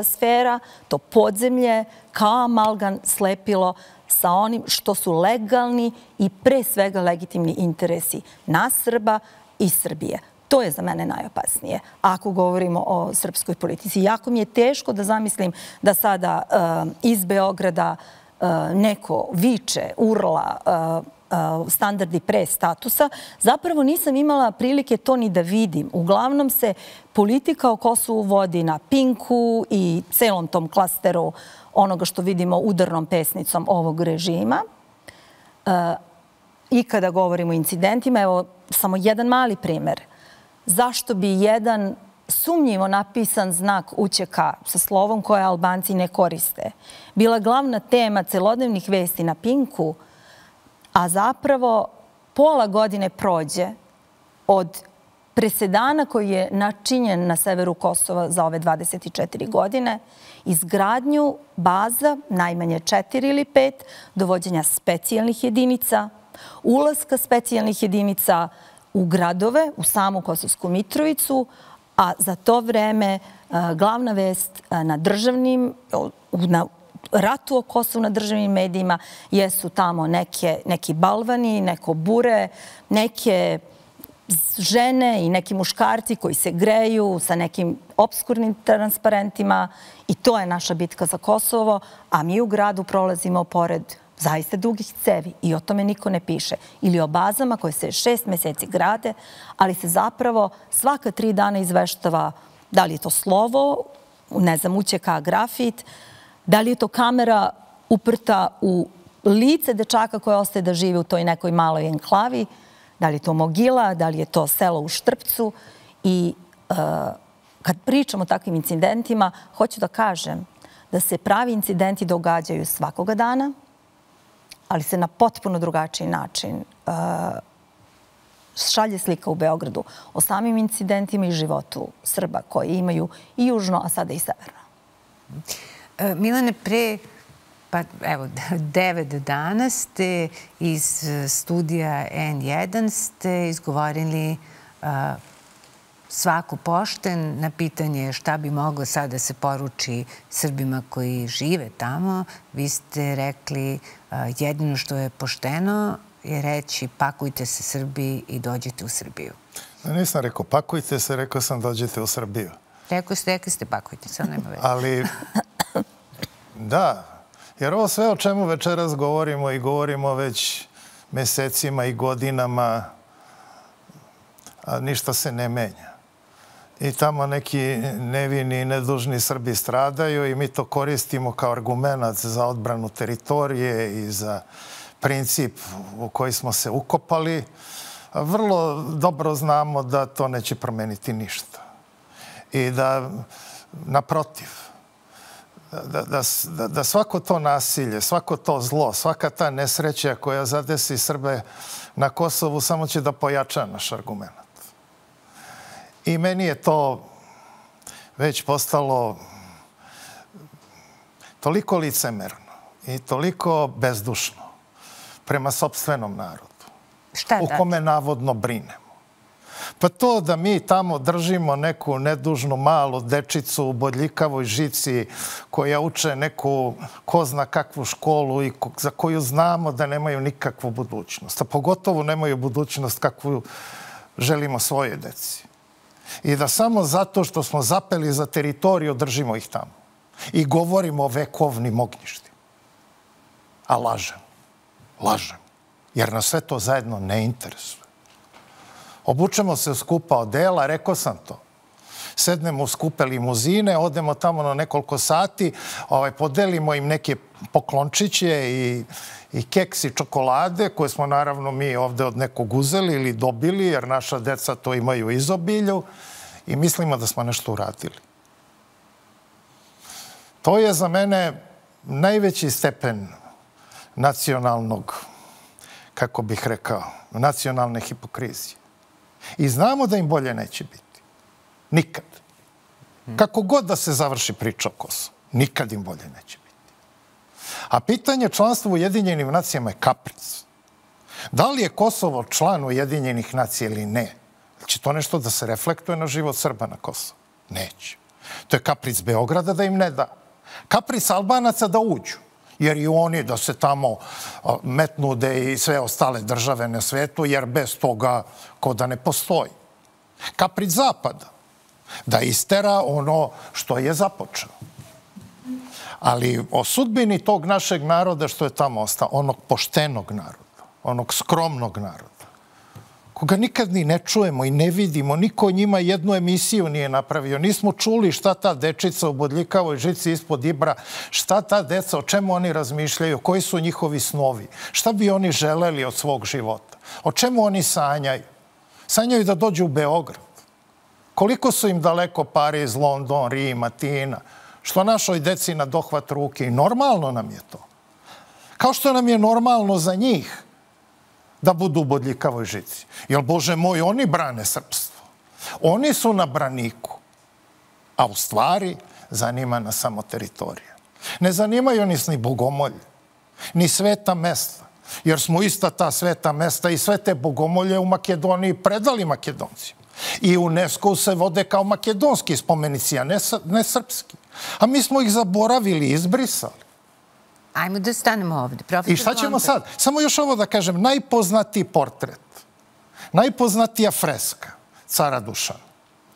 sfera, to podzemlje, kao amalgam slepilo sa onim što su legalni i pre svega legitimni interesi nas Srba i Srbije. To je za mene najopasnije, ako govorimo o srpskoj politici. Jako mi je teško da zamislim da sada iz Beograda neko viče, urla standardi pre statusa. Zapravo nisam imala prilike to ni da vidim. Uglavnom se politika o Kosovu vodi na Pinku i celom tom klasteru onoga što vidimo udarnom pesnicom ovog režima. I kada govorimo o incidentima, evo samo jedan mali primer. Zašto bi jedan sumnjivo napisan znak UČK sa slovom koje Albanci ne koriste bila glavna tema celodnevnih vesti na Pinku, a zapravo pola godine prođe od presedana koji je načinjen na severu Kosova za ove 24 godine, izgradnju baza, najmanje 4 ili 5, dovođenja specijalnih jedinica, ulaska specijalnih jedinica u gradove, u samu Kosovsku Mitrovicu, a za to vreme glavna vest na državnim, na ratu o Kosovu na državnim medijima jesu tamo neki balvani, neko bure, neke žene i neki muškarci koji se greju sa nekim opskurnim transparentima i to je naša bitka za Kosovo, a mi u gradu prolazimo pored zaista dugih cevi i o tome niko ne piše. Ili o bazama koje se 6 meseci grade, ali se zapravo svaka 3 dana izveštava da li je to slovo, ne znam, UČK grafit, da li je to kamera uprta u lice dečaka koje ostaje da žive u toj nekoj maloj enklavi, da li je to Mogila, da li je to selo u Štrpcu. I kad pričam o takvim incidentima, hoću da kažem da se pravi incidenti događaju svakoga dana, ali se na potpuno drugačiji način šalje slika u Beogradu o samim incidentima i životu Srba koji imaju i južno, a sada i severno. Milane, pre 9 dana ste iz studija N1 ste izgovorili svako pošten na pitanje šta bi moglo sad da se poruči Srbima koji žive tamo. Vi ste rekli jedino što je pošteno je reći pakujte se Srbiji i dođite u Srbiju. Nisam rekao pakujte se, rekao sam dođite u Srbiju. Rekli ste pakujte se, ali nema veze. Ali, da, jer ovo sve o čemu večeras govorimo i govorimo već mesecima i godinama, ništa se ne menja. I tamo neki nevini i nedužni Srbi stradaju i mi to koristimo kao argument za odbranu teritorije i za princip u koji smo se ukopali. Vrlo dobro znamo da to neće promeniti ništa. I da, naprotiv, da svako to nasilje, svako to zlo, svaka ta nesreća koja zadesi Srbe na Kosovu samo će da pojača naš argument. I meni je to već postalo toliko licemerno i toliko bezdušno prema sopstvenom narodu u kome navodno brinemo. Pa to da mi tamo držimo neku nedužnu malu dečicu u bodljikavoj žici koja uče neku ko zna kakvu školu i za koju znamo da nemaju nikakvu budućnost. A pogotovo nemaju budućnost kakvu želimo svoje deci. I da samo zato što smo zapeli za teritoriju držimo ih tamo. I govorimo o vekovnim ognjištima. A lažem. Lažem. Jer nas sve to zajedno ne interesuje. Obučemo se u skupa odela, rekao sam to. Sednemo u skupe limuzine, odemo tamo na nekoliko sati, podelimo im neke poklončiće i keks i čokolade, koje smo naravno mi ovde od nekog uzeli ili dobili, jer naša deca to imaju izobilju i mislimo da smo nešto uradili. To je za mene najveći stepen nacionalnog, kako bih rekao, nacionalne hipokrizije. I znamo da im bolje neće biti. Nikad. Kako god da se završi priča o Kosovu, nikad im bolje neće biti. A pitanje članstva u Ujedinjenim nacijama je kapric. Da li je Kosovo član Ujedinjenih nacija ili ne? Će to nešto da se reflektuje na život Srba na Kosovu? Neće. To je kapric Beograda da im ne da. Kapric Albanaca da uđu. Jer i oni da se tamo metnude i sve ostale države na svetu, jer bez toga ko da ne postoji. Kapric Zapada, da istera ono što je započeo. Ali o sudbini tog našeg naroda što je tamo ostao, onog poštenog naroda, onog skromnog naroda, koga nikad ni ne čujemo i ne vidimo, niko njima jednu emisiju nije napravio. Nismo čuli šta ta dečica u bodljikavoj žici ispod Ibra, šta ta deca, o čemu oni razmišljaju, koji su njihovi snovi, šta bi oni želeli od svog života, o čemu oni sanjaju. Sanjaju da dođu u Beograd. Koliko su im daleko Pariz, London, Rim, Atina, što našoj deci na dohvat ruke. I normalno nam je to. Kao što nam je normalno za njih da budu u bodljikavoj žici. Jer, Bože moj, oni brane srpstvo. Oni su na braniku. A u stvari zanima nas samo teritorija. Ne zanimaju nas ni bogomolje, ni sveta mesta. Jer smo ista ta sveta mesta i sve te bogomolje u Makedoniji predali Makedoncima. I UNESCO se vode kao makedonski spomenici, a ne srpski. A mi smo ih zaboravili, izbrisali. Ajmo da stanemo ovde. I šta ćemo sad? Samo još ovo da kažem. Najpoznatiji portret, najpoznatija freska cara Dušana,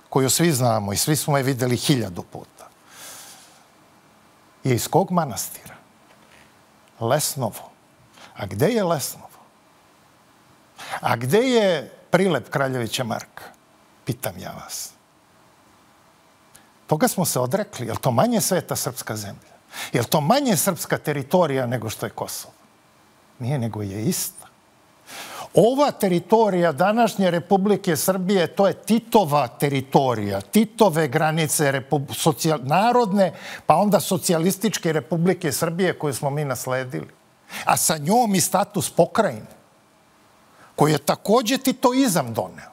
koju svi znamo i svi smo je videli 1000 puta, je iz kog manastira? Lesnovo. A gde je Lesnovo? A gde je prilep Kraljevića Marka? Pitam ja vas. Toga smo se odrekli. Je li to manje sveta srpska zemlja? Je li to manje srpska teritorija nego što je Kosovo? Nije, nego je ista. Ova teritorija današnje Republike Srbije, to je Titova teritorija, Titove granice narodne, pa onda socijalističke Republike Srbije koju smo mi nasledili. A sa njom i status pokrajine, koji je također titoizam doneo.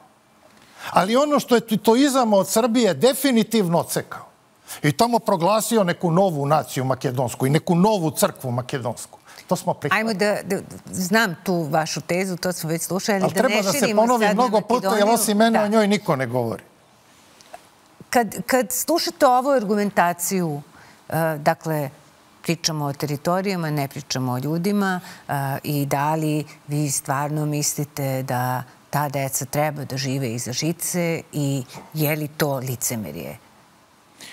Ali ono što je titoizam od Srbije definitivno odsekao i tamo proglasio neku novu naciju makedonsku i neku novu crkvu makedonsku. To smo prihvatili. Ajmo da znam tu vašu tezu, to smo već slušali. Ali treba da se ponovi mnogo puta, jer osim mene o njoj niko ne govori. Kad slušate ovu argumentaciju, dakle, pričamo o teritorijama, ne pričamo o ljudima i da li vi stvarno mislite da ta deca treba da žive iza žice i je li to licemerje?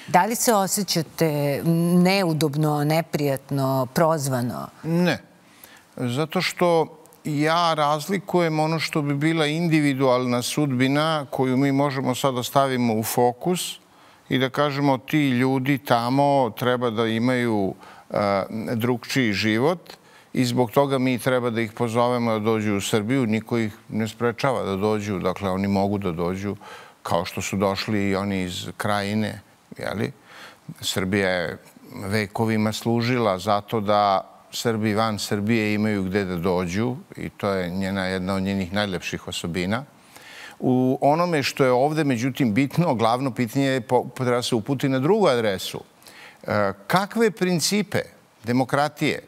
Da li se osjećate neudobno, neprijatno, prozvano? Ne. Zato što ja razlikujem ono što bi bila individualna sudbina koju mi možemo sada stavimo u fokus i da kažemo ti ljudi tamo treba da imaju drugčiji život i zbog toga mi treba da ih pozovemo da dođu u Srbiju. Niko ih ne sprečava da dođu. Dakle, oni mogu da dođu kao što su došli i oni iz Krajine. Srbija je vekovima služila zato da Srbi van Srbije imaju gde da dođu i to je jedna od njenih najlepših osobina. U onome što je ovde, međutim, bitno, glavno pitanje je da se uputi na drugu adresu. Kakve principe demokratije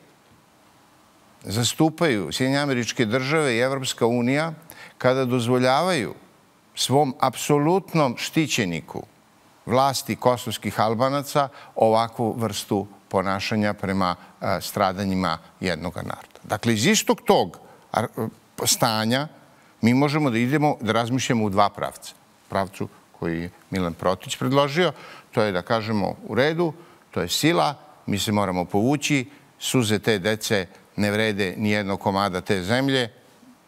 zastupaju Sjedinjene američke države i Evropska unija kada dozvoljavaju svom apsolutnom štićeniku vlasti kosovskih Albanaca ovakvu vrstu ponašanja prema stradanjima jednog naroda. Dakle, iz istog tog stanja mi možemo da idemo, da razmišljamo u dva pravca. Pravcu koji je Milan Protić predložio, to je da kažemo u redu, to je sila, mi se moramo povući, suze te dece ne vrede ni jednog komada te zemlje,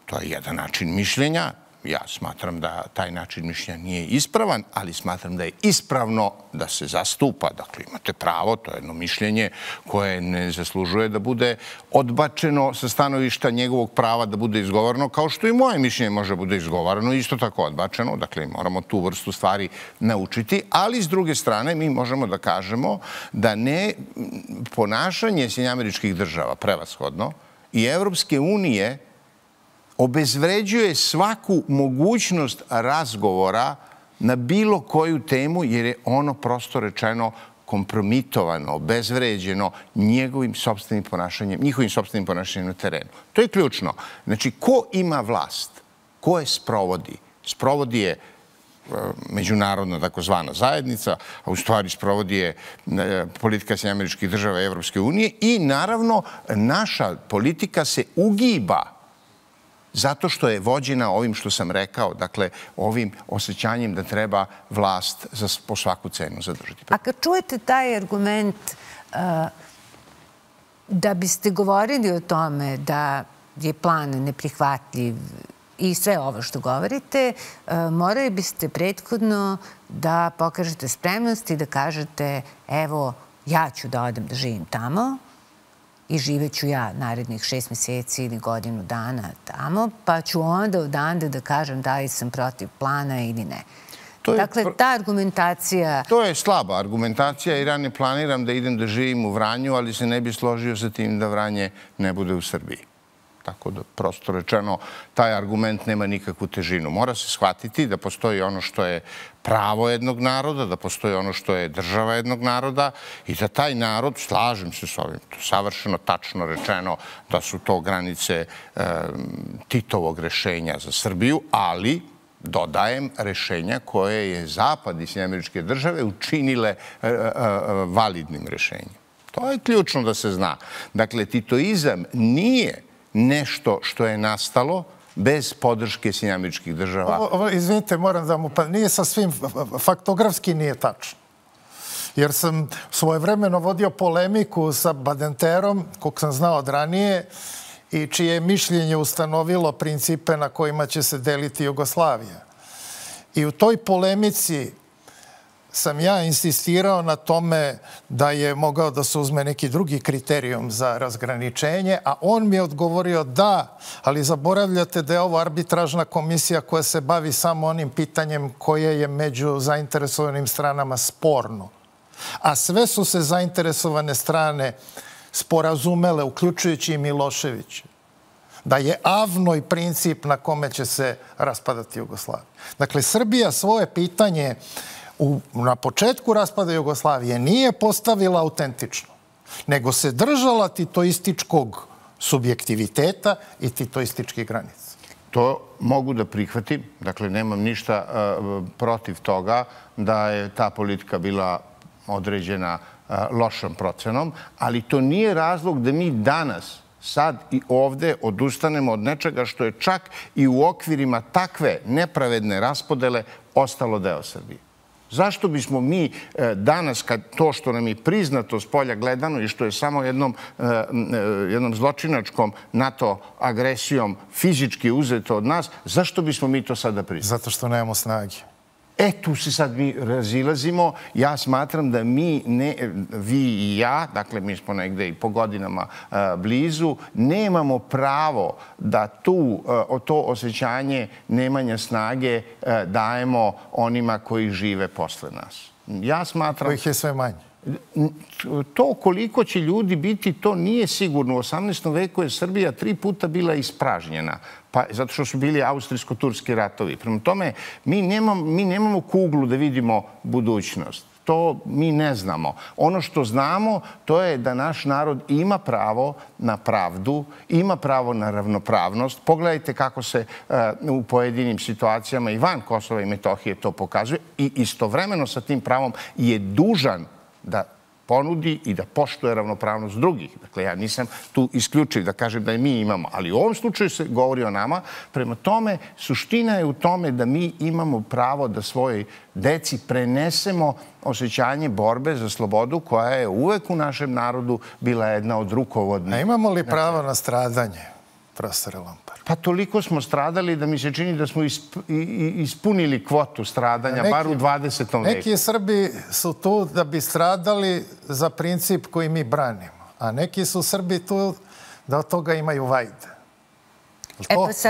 to je jedan način mišljenja. Ja smatram da taj način mišljenja nije ispravan, ali smatram da je ispravno da se zastupa. Dakle, imate pravo, to je jedno mišljenje koje ne zaslužuje da bude odbačeno sa stanovišta njegovog prava da bude izgovoreno, kao što i moje mišljenje može da bude izgovoreno, isto tako odbačeno. Dakle, moramo tu vrstu stvari naučiti, ali s druge strane mi možemo da kažemo da ne ponašanje Sjedinjenih Američkih Država prevashodno i Evropske unije obezvređuje svaku mogućnost razgovora na bilo koju temu, jer je ono prosto rečeno kompromitovano, obezvređeno njihovim sopstvenim ponašanjem na terenu. To je ključno. Znači, ko ima vlast? Ko je sprovodi? Sprovodi je međunarodna takozvana zajednica, a u stvari sprovodi je politika Sjedinjenih Američkih Država i Evropske unije i, naravno, naša politika se ugiba zato što je vođena ovim što sam rekao, dakle, ovim osjećanjem da treba vlast po svaku cenu zadržati. A kad čujete taj argument da biste govorili o tome da je plan neprihvatljiv i sve ovo što govorite, morali biste prethodno da pokažete spremnost i da kažete evo, ja ću da odem da živim tamo, i živeću ja narednih 6 meseci ili godinu dana tamo, pa ću onda odande da kažem da li sam protiv plana ili ne. Dakle, ta argumentacija... To je slaba argumentacija jer ja ne planiram da idem da živim u Vranju, ali se ne bi složio sa tim da Vranje ne bude u Srbiji. Tako da, prosto rečeno, taj argument nema nikakvu težinu. Mora se shvatiti da postoji ono što je pravo jednog naroda, da postoji ono što je država jednog naroda i da taj narod, slažem se s ovim, savršeno tačno rečeno da su to granice Titovog rešenja za Srbiju, ali dodajem rešenja koje je Zapad i Sjedinjene Države učinile validnim rešenjem. To je ključno da se zna. Dakle, titoizam nije nešto što je nastalo bez podrške Sjedinjenih Američkih Država. Izvinite, moram da mu... Nije sasvim faktografski nije tačno. Jer sam svojevremeno vodio polemiku sa Badenterom, kog sam znao od ranije, i čije je mišljenje ustanovilo principe na kojima će se deliti Jugoslavija. I u toj polemici sam ja insistirao na tome da je mogao da se uzme neki drugi kriterijum za razgraničenje, a on mi je odgovorio da, ali zaboravljate da je ovo arbitražna komisija koja se bavi samo onim pitanjem koje je među zainteresovanim stranama sporno. A sve su se zainteresovane strane sporazumele, uključujući i Miloševića, da je avnoj princip na kome će se raspadati Jugoslavija. Dakle, Srbija svoje pitanje na početku raspada Jugoslavije nije postavila autentično, nego se držala titoističkog subjektiviteta i titoističkih granica. To mogu da prihvatim. Dakle, nemam ništa protiv toga da je ta politika bila određena lošom procenom, ali to nije razlog da mi danas, sad i ovde odustanemo od nečega što je čak i u okvirima takve nepravedne raspodele ostalo deo Srbije. Zašto bismo mi danas, kad to što nam je priznato s polja gledano i što je samo jednom zločinačkom NATO agresijom fizički uzeto od nas, zašto bismo mi to sada priznali? Zato što nemamo snage. E, tu se sad mi razilazimo. Ja smatram da mi, vi i ja, dakle mi smo negde i po godinama blizu, nemamo pravo da to osjećanje nemanja snage dajemo onima koji žive posle nas. Ja smatram... Kojih je sve manje. To koliko će ljudi biti, to nije sigurno. U 18. veku je Srbija 3 puta bila ispražnjena, zato što su bili austrijsko-turski ratovi. Prema tome, mi nemamo kuglu da vidimo budućnost. To mi ne znamo. Ono što znamo, to je da naš narod ima pravo na pravdu, ima pravo na ravnopravnost. Pogledajte kako se u pojedinim situacijama i van Kosova i Metohije to pokazuje. I istovremeno sa tim pravom je dužan da ponudi i da poštuje ravnopravnost drugih. Dakle, ja nisam tu isključiv da kažem da mi imamo, ali u ovom slučaju se govori o nama. Prema tome, suština je u tome da mi imamo pravo da svojoj deci prenesemo osjećanje borbe za slobodu koja je uvek u našem narodu bila jedna od rukovodnih. A imamo li pravo na stradanje, profesore Lompar? Pa toliko smo stradali da mi se čini da smo ispunili kvotu stradanja, bar u 20. veku. Neki Srbi su tu da bi stradali za princip koji mi branimo, a neki su Srbi tu da od toga imaju vajde.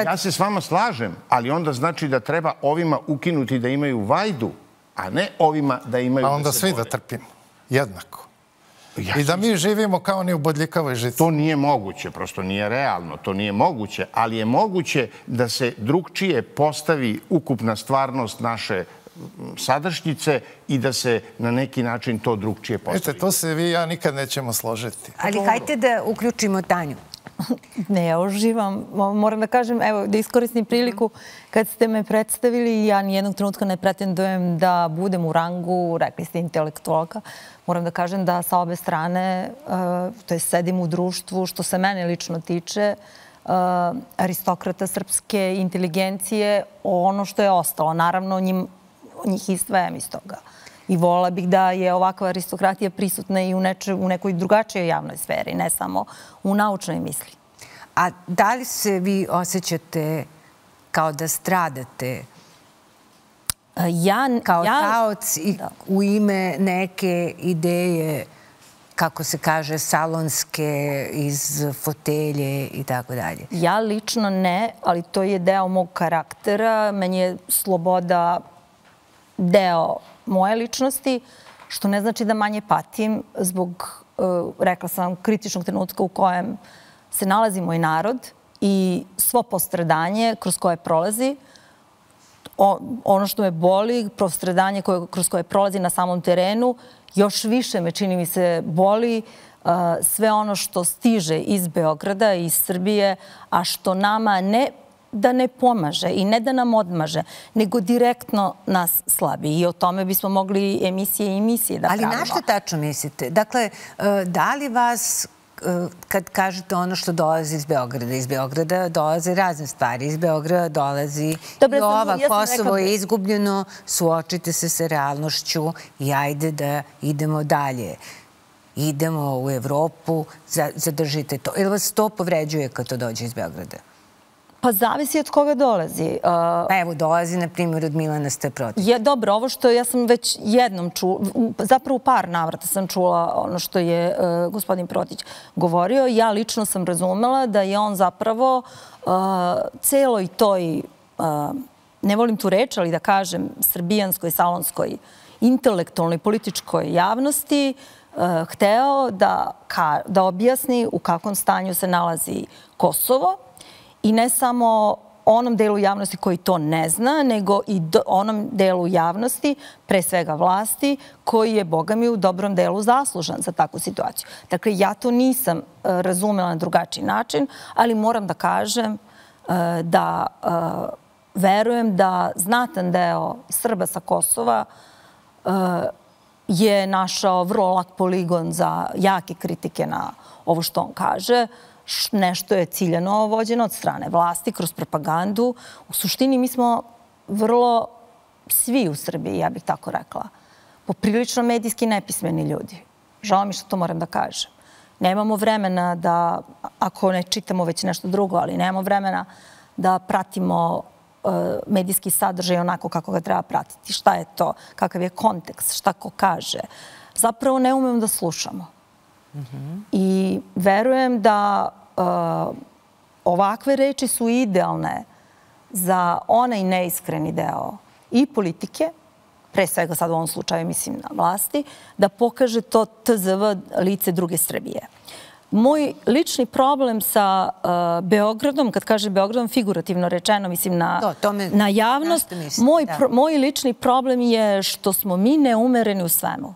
Ja se s vama slažem, ali onda znači da treba ovima ukinuti da imaju vajdu, a ne ovima da imaju... A onda svi da trpimo, jednako. I da mi živimo kao ni u bodljikavoj žici. To nije moguće, prosto nije realno, to nije moguće, ali je moguće da se drugčije postavi ukupna stvarnost naše sadašnjice i da se na neki način to drugčije postavi. Vidite, to se vi i ja nikad nećemo složiti. Ali hajte da uključimo Tanju. Ne, ja uživam. Moram da kažem, evo, da iskoristim priliku, kad ste me predstavili, ja nijednog trenutka ne pretendujem da budem u rangu, rekli ste, intelektualka. Moram da kažem da sa obe strane, to je sedim u društvu, što se mene lično tiče, aristokrata srpske inteligencije, ono što je ostalo. Naravno, njih izdvajam iz toga. I volila bih da je ovakva aristokratija prisutna i u nekoj drugačijoj javnoj sferi, ne samo u naučnoj misli. A da li se vi osjećate kao da stradate kao taoc u ime neke ideje, kako se kaže, salonske, iz fotelje i tako dalje? Ja lično ne, ali to je deo mog karaktera. Meni je sloboda deo moje ličnosti, što ne znači da manje patim zbog, rekla sam, kritičnog trenutka u kojem se nalazi moj narod i svo postradanje kroz koje prolazi, ono što me boli, postradanje kroz koje prolazi na samom terenu, još više me, čini mi se, boli sve ono što stiže iz Beograda i iz Srbije, a što nama ne pomaže i ne da nam odmaže, nego direktno nas slabi. I o tome bismo mogli emisije i emisije da pravimo. Ali na što tačno mislite? Dakle, da li vas, kad kažete ono što dolazi iz Beograda dolaze razne stvari, iz Beograda dolazi i ova Kosovo je izgubljeno, suočite se sa realnošću i ajde da idemo dalje. Idemo u Evropu, zadržite to. Ili vas to povređuje kad to dođe iz Beograda? Pa zavisi od koga dolazi. Pa evo, dolazi, na primjer, od Milana St. Protića. Dobro, ovo što ja sam već jednom čula, zapravo u par navrata sam čula ono što je gospodin Protić govorio. Ja lično sam razumela da je on zapravo celoj toj, ne volim tu reč, ali da kažem, srbijanskoj, salonskoj, intelektualnoj, političkoj javnosti hteo da objasni u kakvom stanju se nalazi Kosovo, i ne samo onom delu javnosti koji to ne zna, nego i onom delu javnosti, pre svega vlasti, koji je, boga mi, u dobrom delu zaslužan za takvu situaciju. Dakle, ja to nisam razumela na drugačiji način, ali moram da kažem da verujem da znatan deo Srba sa Kosova je našao vrlo lak poligon za jake kritike na ovo što on kaže. Nešto je ciljano vođeno od strane vlasti, kroz propagandu. U suštini mi smo vrlo, svi u Srbiji, ja bih tako rekla, poprilično medijski nepismeni ljudi. Žao mi što to moram da kažem. Nemamo vremena da, ako ne čitamo već nešto drugo, ali nemamo vremena da pratimo medijski sadržaj onako kako ga treba pratiti. Šta je to, kakav je kontekst, šta ko kaže. Zapravo ne umem da slušamo. I verujem da ovakve reči su idealne za onaj neiskreni deo i politike, pre svega sad u ovom slučaju mislim na vlasti, da pokaže to TZV lice druge Srbije. Moj lični problem sa Beogradom, kad kažem Beogradom, figurativno rečeno, mislim na javnost, moj lični problem je što smo mi neumereni u svemu.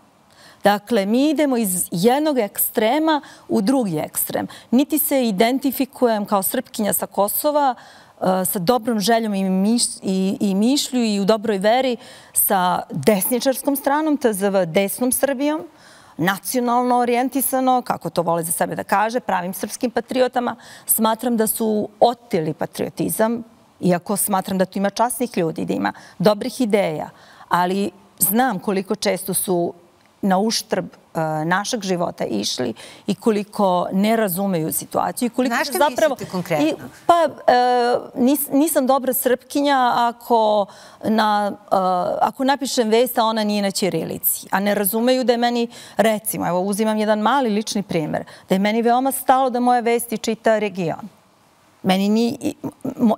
Dakle, mi idemo iz jednog ekstrema u drugi ekstrem. Niti se identifikujem kao Srpkinja sa Kosova, sa dobrom željom i mišlju i u dobroj veri sa desničarskom stranom, TZV desnom Srbijom, nacionalno orijentisano, kako to vole za sebe da kaže, pravim srpskim patriotama. Smatram da su oteli patriotizam, iako smatram da tu ima časnih ljudi, da ima dobrih ideja, ali znam koliko često su na uštrb našeg života išli i koliko ne razumeju situaciju. Na što mislite konkretno? Pa nisam dobra Srpkinja ako napišem vest, a ona nije na ćirilici. A ne razumeju da je meni, recimo, evo uzimam jedan mali lični primjer, da je meni veoma stalo da moje vesti čita region.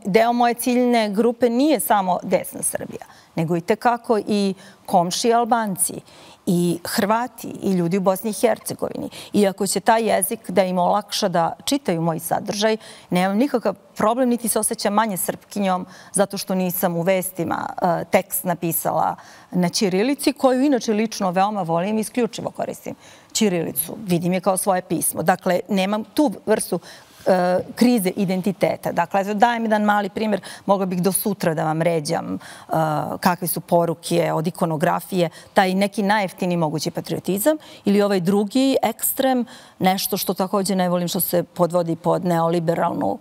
Deo moje ciljne grupe nije samo desna Srbija, nego i tekako i komšije Albanci, i Hrvati, i ljudi u Bosni i Hercegovini. I ako će taj jezik da im olakša da čitaju moj sadržaj, nemam nikakav problem, niti se osjećam manje Srpkinjom, zato što nisam u vestima tekst napisala na ćirilici, koju inače lično veoma volim i isključivo koristim ćirilicu. Vidim je kao svoje pismo. Dakle, nemam tu vrstu krize identiteta. Dakle, dajem jedan mali primjer, mogla bih do sutra da vam ređam kakve su poruke od ikonografije, taj neki najjeftiniji mogući patriotizam ili ovaj drugi ekstrem, nešto što također ne volim, što se podvodi pod neoliberalnu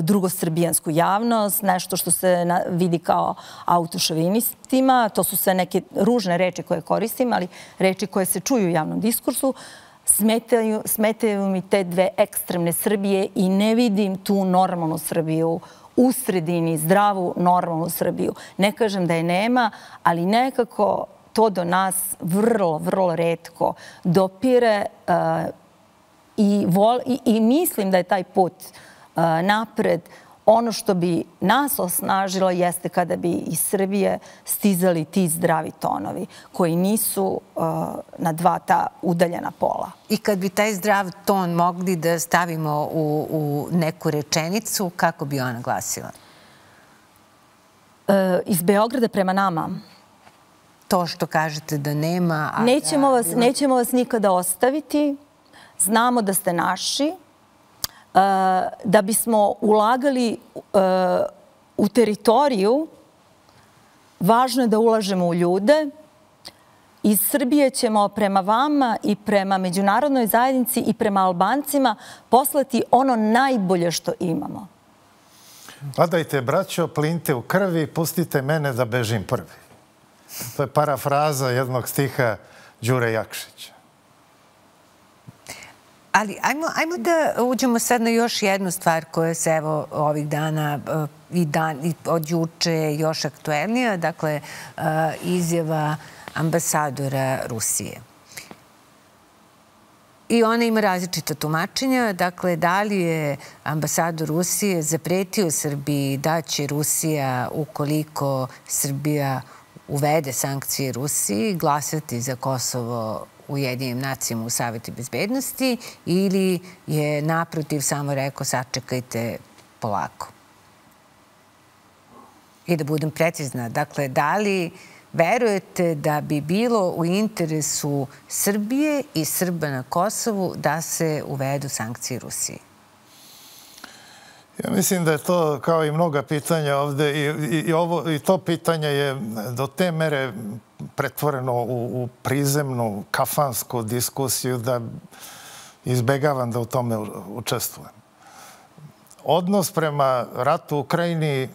drugosrbijansku javnost, nešto što se vidi kao autošovinistima. To su sve neke ružne reči koje koristim, ali reči koje se čuju u javnom diskursu. Smetaju mi te dve ekstremne Srbije i ne vidim tu normalnu Srbiju u sredini, zdravu, normalnu Srbiju. Ne kažem da je nema, ali nekako to do nas vrlo, vrlo retko dopire i mislim da je taj put napred. Ono što bi nas osnažilo jeste kada bi iz Srbije stizali ti zdravi tonovi koji nisu na dva ta udaljena pola. I kad bi taj zdrav ton mogli da stavimo u neku rečenicu, kako bi ona glasila? Iz Beograda prema nama. To što kažete da nema... Nećemo vas nikada ostaviti. Znamo da ste naši. Da bismo ulagali u teritoriju, važno je da ulažemo u ljude. Iz Srbije ćemo prema vama i prema međunarodnoj zajednici i prema Albancima poslati ono najbolje što imamo. Padajte, braćo, plinite u krvi, pustite mene da bežim prvi. To je parafraza jednog stiha Đure Jakšića. Ali ajmo da uđemo sad na još jednu stvar koja se evo ovih dana i od juče još aktuelnija, dakle izjava ambasadora Rusije. I ona ima različita tumačenja. Dakle, da li je ambasador Rusije zapretio Srbiji da će Rusija, ukoliko Srbija uvede sankcije Rusiji, glasati za Kosovo Ujedinjenim nacijama u Savetu bezbednosti, ili je naprotiv samo rekao sačekajte polako? I da budem precizna, dakle, da li verujete da bi bilo u interesu Srbije i Srba na Kosovu da se uvedu sankcije Rusiji? Ja mislim da je to, kao i mnoga pitanja ovde, i to pitanje je do te mere pretvoreno u prizemnu, kafansku diskusiju da izbegavam da u tome učestvujem. Odnos prema ratu u Ukrajini,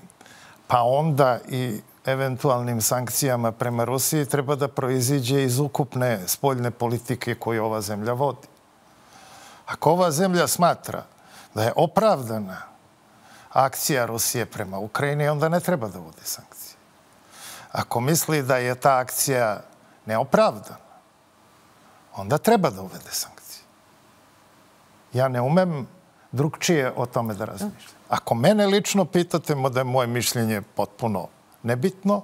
pa onda i eventualnim sankcijama prema Rusiji, treba da proiziđe iz ukupne spoljne politike koju ova zemlja vodi. Ako ova zemlja smatra da je opravdana akcija Rusije prema Ukrajini, onda ne treba da vodi sankcije. Ako misli da je ta akcija neopravdana, onda treba da uvede sankcije. Ja ne umem drugčije o tome da razmišljam. Ako mene lično pitate, da je moje mišljenje potpuno nebitno,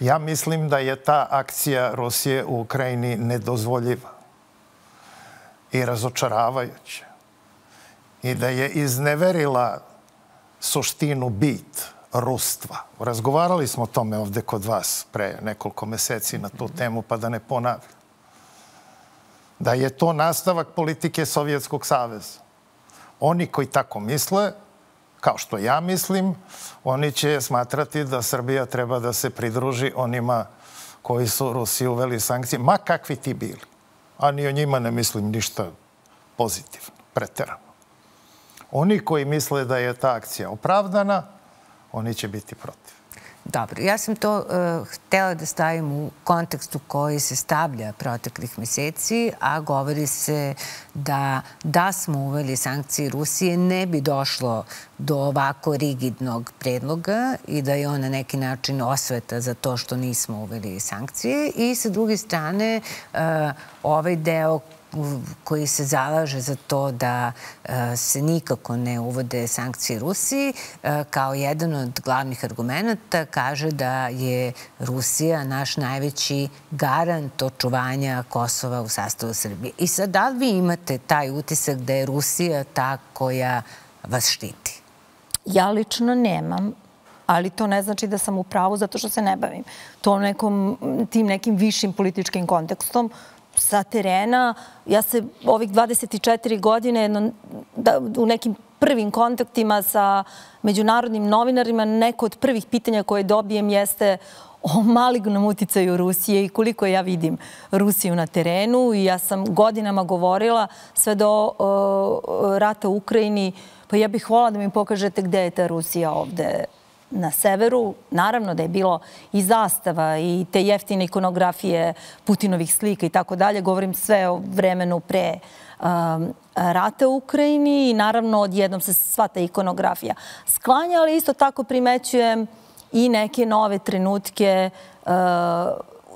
ja mislim da je ta akcija Rusije u Ukrajini nedozvoljiva i razočaravajuća i da je izneverila suštinu, bit rustva. Razgovarali smo o tome ovde kod vas pre nekoliko meseci na tu temu, pa da ne ponavljam. Da je to nastavak politike Sovjetskog saveza. Oni koji tako misle, kao što ja mislim, oni će smatrati da Srbija treba da se pridruži onima koji su Rusiji uveli sankcije, ma kakvi ti bili. A ni o njima ne mislim ništa pozitivno, preterano. Oni koji misle da je ta akcija opravdana, oni će biti protiv. Dobro, ja sam to htjela da stavim u kontekstu koji se stavlja proteklih mjeseci, a govori se da smo uveli sankcije Rusije ne bi došlo do ovako rigidnog predloga i da je on na neki način osveta za to što nismo uveli sankcije. I sa druge strane, ovaj deo koji se zalaže za to da se nikako ne uvode sankcije Rusiji, kao jedan od glavnih argumenta kaže da je Rusija naš najveći garant očuvanja Kosova u sastavu Srbije. I sad, da li vi imate taj utisak da je Rusija ta koja vas štiti? Ja lično nemam, ali to ne znači da sam u pravu zato što se ne bavim tim nekim višim političkim kontekstom sa terena. Ja se ovih 24 godine u nekim prvim kontaktima sa međunarodnim novinarima, neko od prvih pitanja koje dobijem jeste o malignom uticaju Rusije i koliko ja vidim Rusiju na terenu. I ja sam godinama govorila sve do rata u Ukrajini, pa ja bih volila da mi pokažete gde je ta Rusija ovde na severu. Naravno da je bilo i zastava i te jeftine ikonografije Putinovih slika i tako dalje. Govorim sve o vremenu pre rata u Ukrajini i naravno odjednom se sva ta ikonografija sklanja, ali isto tako primećujem i neke nove trenutke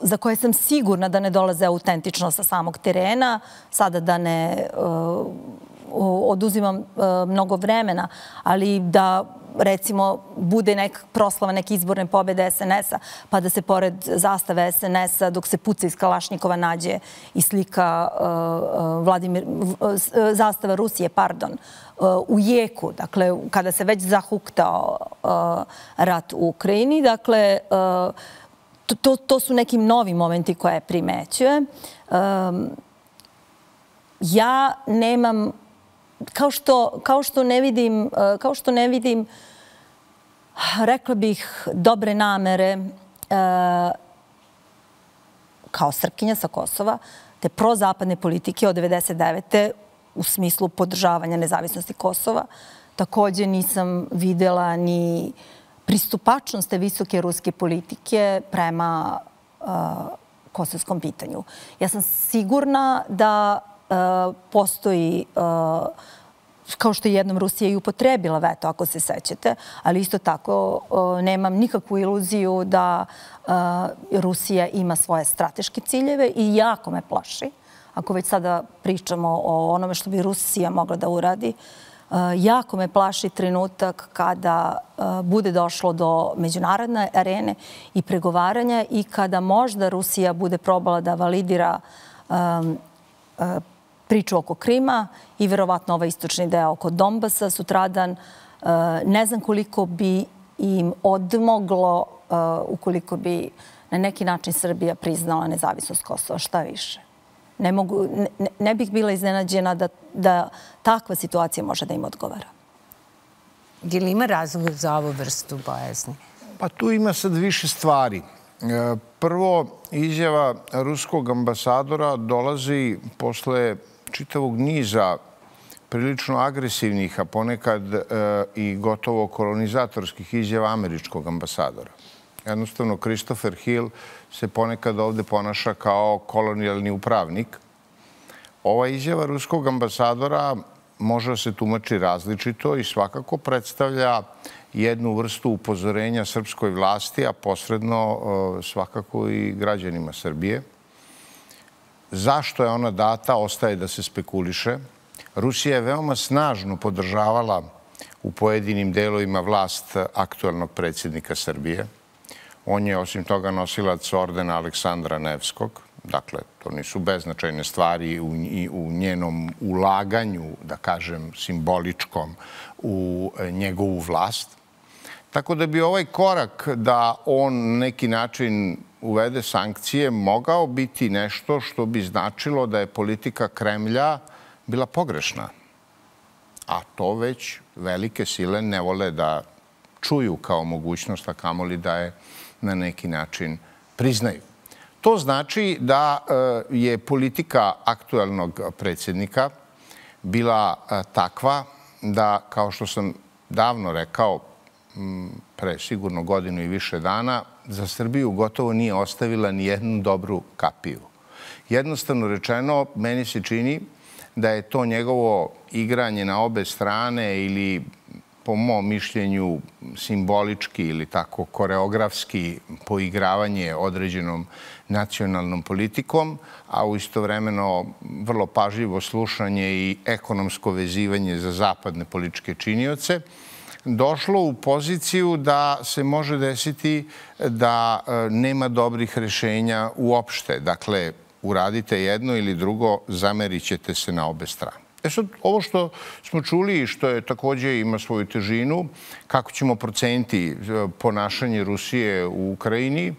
za koje sam sigurna da ne dolaze autentično sa samog terena. Sada da ne oduzimam mnogo vremena, ali da recimo bude proslava neke izborne pobjede SNS-a, pa da se pored zastave SNS-a dok se puca iz kalašnjikova nađe i slika zastava Rusije, pardon, u jeku, dakle, kada se već zahuktao rat u Ukrajini. Dakle, to su neki novi momenti koje primećuje. Ja nemam, kao što ne vidim, rekla bih, dobre namere kao Srpkinja sa Kosova, te prozapadne politike od 1999. u smislu podržavanja nezavisnosti Kosova. Također nisam videla ni pristupačnost te visoke ruske politike prema kosovskom pitanju. Ja sam sigurna da postoji, kao što je jednom Rusija i upotrebila veto, ako se sećate, ali isto tako nemam nikakvu iluziju da Rusija ima svoje strateške ciljeve i jako me plaši. Ako već sada pričamo o onome što bi Rusija mogla da uradi, jako me plaši trenutak kada bude došlo do međunarodne arene i pregovaranja i kada možda Rusija bude probala da validira priču oko Krima i verovatno ovaj istočni deo oko Donbasa sutradan. Ne znam koliko bi im odmoglo ukoliko bi na neki način Srbija priznala nezavisnost Kosova, šta više. Ne bih bila iznenađena da takva situacija može da im odgovara. Je li ima razlog za ovu vrstu bojazni? Pa tu ima sad više stvari. Prvo, izjava ruskog ambasadora dolazi posle čitavog niza prilično agresivnih, a ponekad i gotovo kolonizatorskih izjava američkog ambasadora. Jednostavno, Christopher Hill se ponekad ovde ponaša kao kolonijalni upravnik. Ova izjava ruskog ambasadora može da se tumači različito i svakako predstavlja jednu vrstu upozorenja srpskoj vlasti, a posredno svakako i građanima Srbije. Zašto je ona data, ostaje da se spekuliše. Rusija je veoma snažno podržavala u pojedinim delovima vlast aktuelnog predsjednika Srbije. On je, osim toga, nosilac ordena Aleksandra Nevskog. Dakle, to nisu beznačajne stvari u njenom ulaganju, da kažem, simboličkom u njegovu vlast. Tako da bi ovaj korak da on neki način uvede sankcije mogao biti nešto što bi značilo da je politika Kremlja bila pogrešna. A to već velike sile ne vole da čuju kao mogućnost, a kamoli da je na neki način priznaju. To znači da je politika aktuelnog predsjednika bila takva da, kao što sam davno rekao, pre sigurno godinu i više dana, za Srbiju gotovo nije ostavila ni jednu dobru kapiju. Jednostavno rečeno, meni se čini da je to njegovo igranje na obe strane ili, po mom mišljenju, simbolički ili tako koreografski poigravanje određenom nacionalnom politikom, a u istovremeno vrlo pažljivo slušanje i ekonomsko vezivanje za zapadne političke činioce, došlo u poziciju da se može desiti da nema dobrih rješenja uopšte. Dakle, uradite jedno ili drugo, zamerit ćete se na obe strane. E sad, ovo što smo čuli i što je također ima svoju težinu, kako ćemo proceniti ponašanje Rusije u Ukrajini,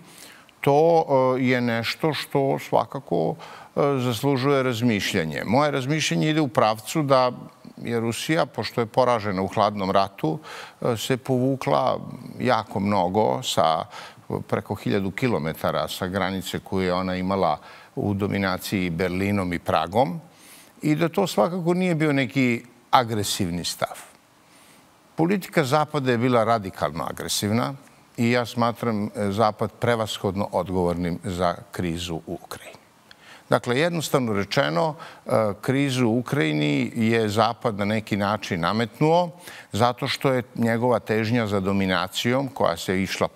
to je nešto što svakako zaslužuje razmišljanje. Moje razmišljanje ide u pravcu da je Rusija, pošto je poražena u hladnom ratu, se povukla jako mnogo, sa preko 1000 kilometara sa granice koju je ona imala u dominaciji Berlinom i Pragom, i da to svakako nije bio neki agresivni stav. Politika Zapada je bila radikalno agresivna i ja smatram Zapad prevashodno odgovornim za krizu u Ukrajini. Dakle, jednostavno rečeno, krizu u Ukrajini je Zapad na neki način nametnuo zato što je njegova težnja za dominacijom, koja se išla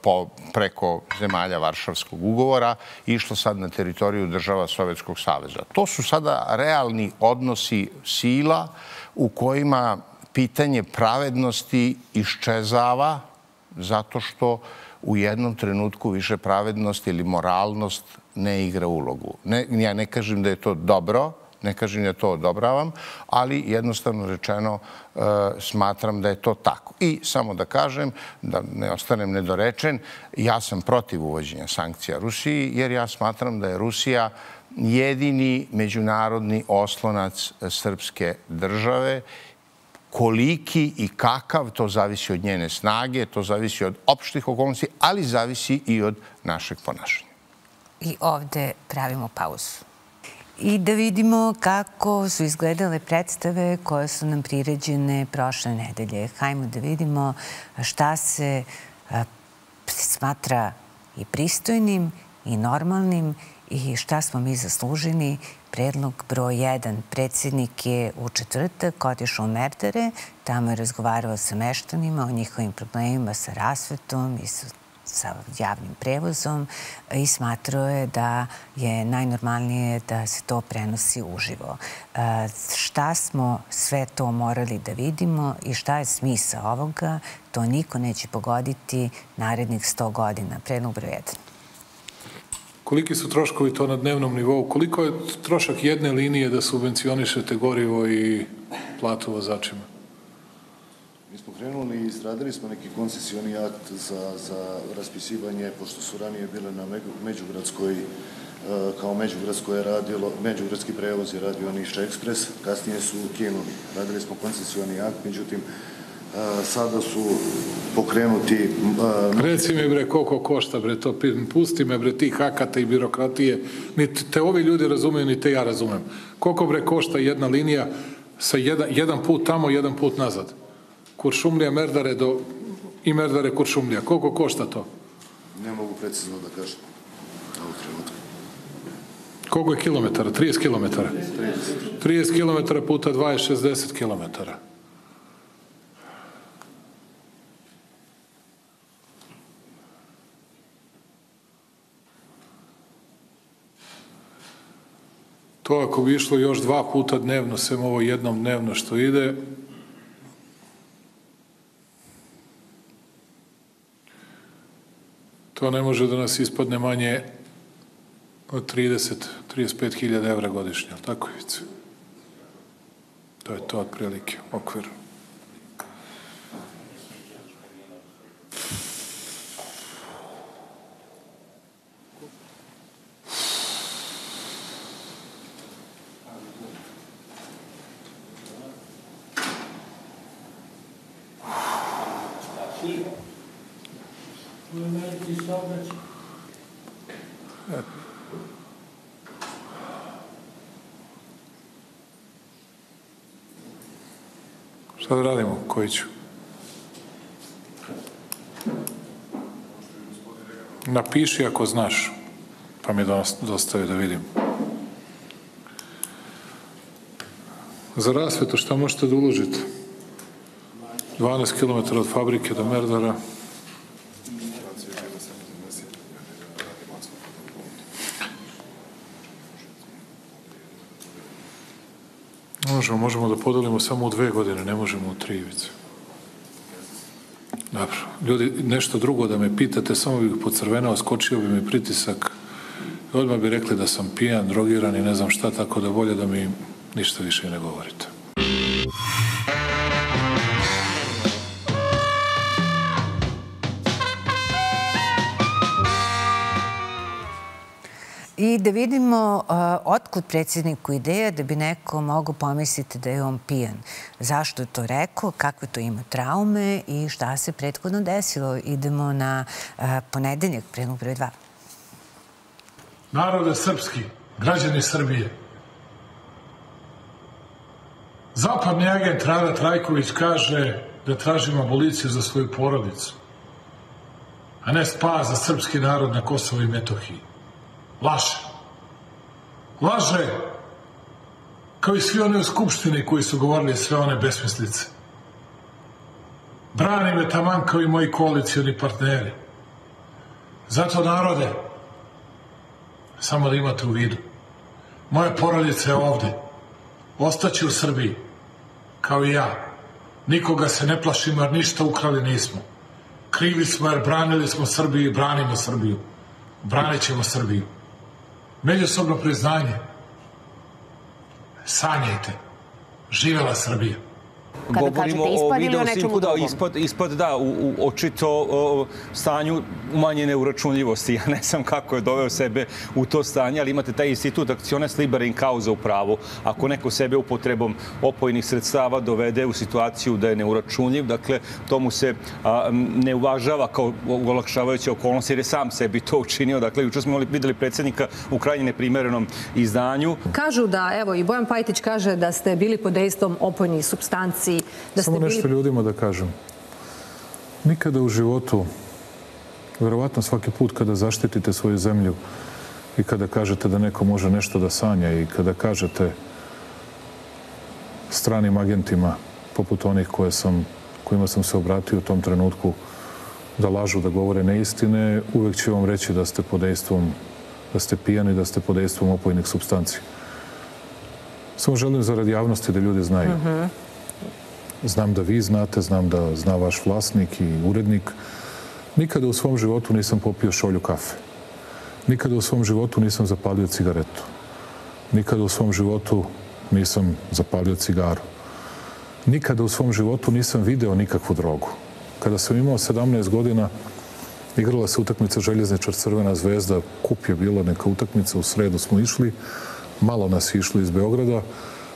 preko zemalja Varšavskog ugovora, išla sad na teritoriju država Sovjetskog saveza. To su sada realni odnosi sila u kojima pitanje pravednosti iščezava zato što u jednom trenutku više pravednost ili moralnost ne igra ulogu. Ja ne kažem da je to dobro, ne kažem da to odobravam, ali jednostavno rečeno smatram da je to tako. I samo da kažem, da ne ostanem nedorečen, ja sam protiv uvođenja sankcija Rusiji, jer ja smatram da je Rusija jedini međunarodni oslonac srpske države. Koliki i kakav, to zavisi od njene snage, to zavisi od opštih okolnosti, ali zavisi i od našeg ponašanja. I ovde pravimo pauzu. I da vidimo kako su izgledale predstave koje su nam priređene prošle nedelje. Hajmo da vidimo šta se smatra i pristojnim i normalnim i šta smo mi zasluženi Predlog broj 1. Predsjednik je u četvrtak otišao u Merdare, tamo je razgovarao sa meštanima o njihovim problemima sa rasvetom i sa javnim prevozom i smatrao je da je najnormalnije da se to prenosi uživo. Šta smo sve to morali da vidimo i šta je smisao ovoga, to niko neće pogoditi narednih 100 godina. Predlog broj 1. Koliki su troškovi to na dnevnom nivou? Koliko je trošak jedne linije da subvencionišete gorivo i platu vozačima? Mi smo krenuli i izradili smo neki koncesioni akt za raspisivanje, pošto su ranije bile na Međugradskoj, kao Međugradsko je radilo, Međugradski prevoz je radio Niša Ekspres, kasnije su ukinuli. Radili smo koncesioni akt, međutim, sada su pokrenuti... Reci mi bre koliko košta bre to, pusti me bre tih akata i birokratije, niti te ovi ljudi razumiju, niti ja razumem. Koliko bre košta jedna linija sa jedan put tamo, jedan put nazad? Kuršumlija, Merdare i Merdare Kuršumlija. Koliko košta to? Ne mogu precizno da kažem. Koliko je kilometara? 30 kilometara? 30 kilometara puta 2 je 60 kilometara. To ako bi išlo još 2 puta dnevno, sem ovo jednom dnevno što ide... To ne može da nas ispadne manje od 30-35.000 evra godišnje, ali tako vice. To je to otprilike, okvir. Šta da radimo, Kojiću? Napiši ako znaš, pa mi dostavi da vidim. Za rasvetu šta možete da uložite? 12 km od fabrike do Merdara. Možemo da podelimo samo u 2 godine, ne možemo u 3 vice. Dobro. Ljudi, nešto drugo da me pitate, samo bih pocrvenao, skočio bi mi pritisak. Odmah bi rekli da sam pijan, drogiran i ne znam šta, tako da bolje da mi ništa više ne govorite. I da vidimo otkud predsjedniku ideja da bi neko mogao pomisliti da je on pijan. Zašto je to rekao, kakve to ima traume i šta se prethodno desilo. Idemo na ponedeljak, predlog broj 2. Narode srpski, građani Srbije. Zapadni agent Rada Trajković kaže da tražimo aboliciju za svoju porodicu, a ne spas za srpski narod na Kosovu i Metohiji. Laže. Laže, kao i svi one u Skupštini koji su govorili sve one besmislice. Brani me taman kao i moji koalicijni partneri. Zato, narode, samo da imate u vidu, moja porodica je ovde. Ostaće u Srbiji, kao i ja. Nikoga se ne plašimo jer ništa ukrali nismo. Krivi smo jer branili smo Srbiju i branimo Srbiju. Branit ćemo Srbiju. Međusobno priznanje. Sanjajte. Živela Srbija. Govorimo o videosimku, da, ispad, da, u očito stanju umanjene uračunljivosti. Ja ne znam kako je doveo sebe u to stanje, ali imate taj institut akciones libera in causa u pravu. Ako neko sebe upotrebom opojnih sredstava dovede u situaciju da je neuračunljiv, dakle, to mu se ne uvažava kao olakšavajuća okolnost, jer je sam sebi to učinio. Dakle, juče smo videli predsjednika u krajnje neprimerenom izdanju. Kažu da, evo, i Bojan Pajtić kaže da ste bili pod dejstvom opojnih supstanci. Samo nešto ljudima da kažem. Nikada u životu, verovatno svaki put kada zaštitite svoju zemlju I kada kažete da neko može nešto da sanja i kada kažete stranim agentima, poput onih kojima sam se obratio u tom trenutku, da lažu, da govore neistine, uvek će vam reći da ste pod dejstvom, da ste pijani, da ste pod dejstvom opojnih supstanci. Samo želim zarad javnosti da ljudi znaju. Znam da vi znate, znam da zna vaš vlasnik i urednik. Nikada u svom životu nisam popio šolju kafe. Nikada u svom životu nisam zapalio cigaretu. Nikada u svom životu nisam zapalio cigaru. Nikada u svom životu nisam video nikakvu drogu. Kada sam imao 17 godina, igrala se utakmica Željezničar Crvena zvezda, kup je bila neka utakmica, u sredu smo išli, malo nas je išlo iz Beograda.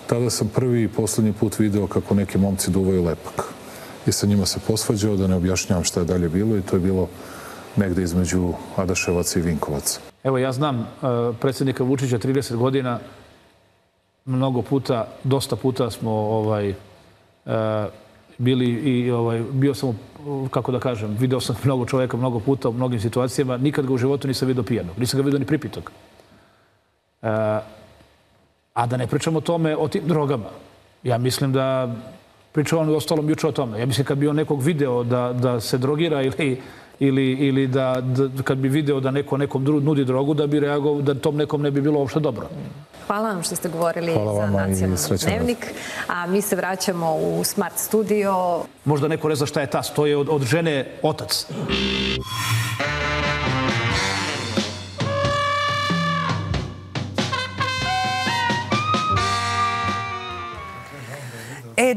Tada sam prvi i posljednji put video kako neki momci duvaju lepak. I sa njima se posvađao, da ne objašnjam šta je dalje bilo, i to je bilo negde između Adaševaca i Vinkovaca. Evo, ja znam predsjednika Vučića 30 godina, mnogo puta, dosta puta smo bili i bio sam, kako da kažem, video sam mnogo čoveka, mnogo puta u mnogim situacijama, nikad ga u životu nisam video pijanog, nisam ga video ni pripitog. A da ne pričam o tome, o tim drogama. Ja mislim da pričao on u ostalom juče o tome. Ja mislim kad bi on nekog video da se drogira ili da kad bi video da neko nekom nudi drogu, da bi reagovao, da tom nekom ne bi bilo uopšte dobro. Hvala vam što ste govorili za Nacionalni dnevnik. A mi se vraćamo u Smart Studio. Možda neko ne zna šta je tas. To je od žene otac.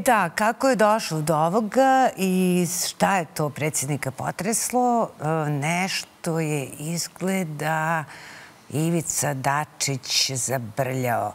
Da, kako je došlo do ovoga i šta je to predsjednika potreslo? Nešto je izgleda Ivica Dačić zabrljao.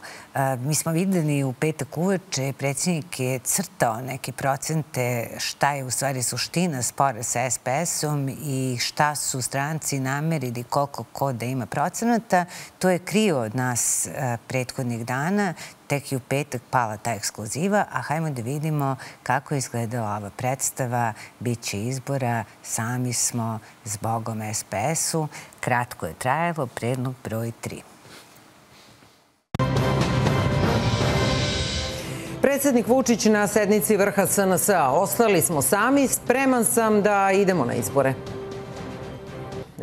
Mi smo videli u petak uveče, predsjednik je crtao neke procente šta je u stvari suština spora sa SPS-om i šta su stranci namerili koliko ko da ima procenata. To je krivo od nas prethodnih dana. Tek i u petak pala ta ekskluziva, a hajmo da vidimo kako je izgledala ova predstava. Biće izbora, sami smo zbogom SPS-u. Kratko je trajalo, predlog broj 3. Predsjednik Vučić na sednici vrha SNS-a. Ostali smo sami, spreman sam da idemo na izbore.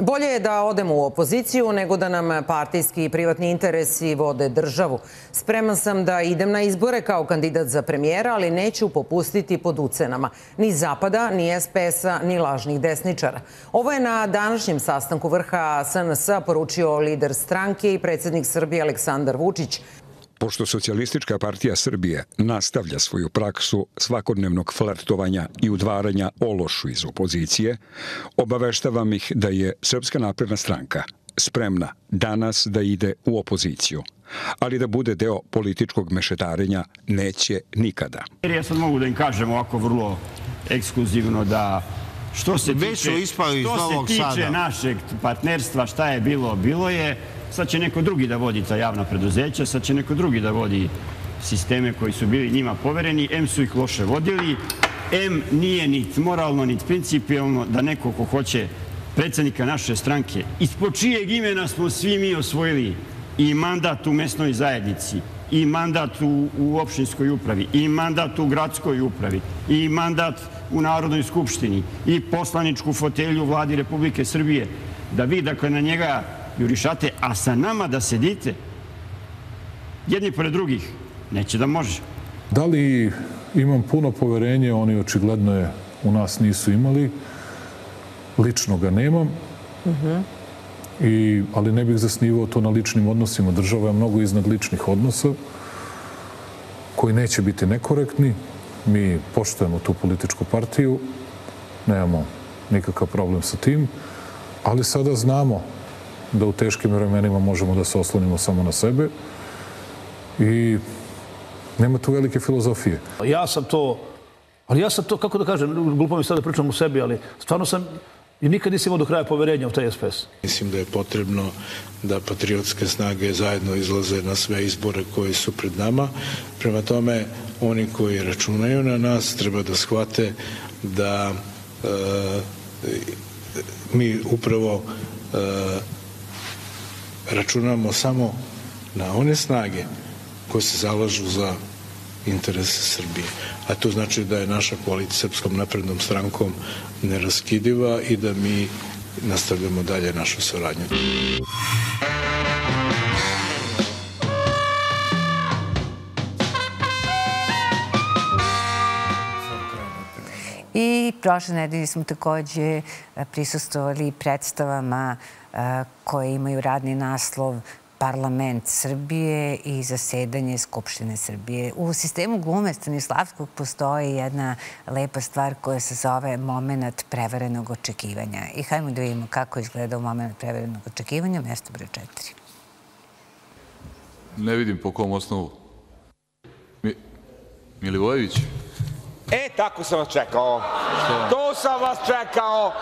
Bolje je da odemo u opoziciju nego da nam partijski i privatni interesi vode državu. Spreman sam da idem na izbore kao kandidat za premijera, ali neću popustiti pod ucenama. Ni Zapada, ni SPS-a, ni lažnih desničara. Ovo je na današnjem sastanku vrha SNS-a poručio lider stranke i predsjednik Srbije Aleksandar Vučić. Pošto Socijalistička partija Srbije nastavlja svoju praksu svakodnevnog flertovanja i udvaranja ološu iz opozicije, obaveštavam ih da je Srpska napredna stranka spremna danas da ide u opoziciju, ali da bude deo političkog mešetarenja neće nikada. Ja sad mogu da im kažem ovako vrlo ekskluzivno da što se tiče našeg partnerstva, šta je bilo, bilo je. Sad će neko drugi da vodi ta javna preduzeća, sad će neko drugi da vodi sisteme koji su bili njima povereni. M su ih loše vodili, M nije niti moralno, niti principijalno da neko ko hoće predsjednika naše stranke, ispod čijeg imena smo svi mi osvojili i mandat u mesnoj zajednici, i mandat u opštinskoj upravi, i mandat u gradskoj upravi, i mandat u Narodnoj skupštini, i poslaničku fotelju Vladi Republike Srbije, da vi, dakle, na njega jurišate, a sa nama da sedite jedni pored drugih, neće da može. Da li imam puno poverenje, oni očigledno je u nas nisu imali, lično ga nemam, ali ne bih zasnivao to na ličnim odnosima. Država je mnogo iznad ličnih odnosa koji neće biti nekorektni. Mi poštujemo tu političku partiju, nemamo nikakav problem sa tim, ali sada znamo da u teškim vremenima možemo da se oslonimo samo na sebe i nema tu velike filozofije. Ja sam to, kako da kažem, glupo mi sada pričam o sebi, ali stvarno sam i nikad nisam imao do kraja poverenja u taj SPS. Mislim da je potrebno da patriotske snage zajedno izlaze na sve izbore koji su pred nama. Prema tome, oni koji računaju na nas treba da shvate da mi upravo računamo samo na one snage koje se zalažu za interese Srbije. A to znači da je naša koalicija Srpskom naprednom strankom neraskidiva i da mi nastavljamo dalje našu saradnju. I prošle nedelje smo također prisustvovali predstavama koje imaju radni naslov Parlament Srbije i zasedanje Skupštine Srbije. U sistemu glume Stanislavskog postoji jedna lepa stvar koja se zove moment prevarenog očekivanja. I hajmo da vidimo kako izgleda moment prevarenog očekivanja, mjesto broj 4. Ne vidim po kom osnovu. Milivojević? E, tako sam vas čekao. To sam vas čekao.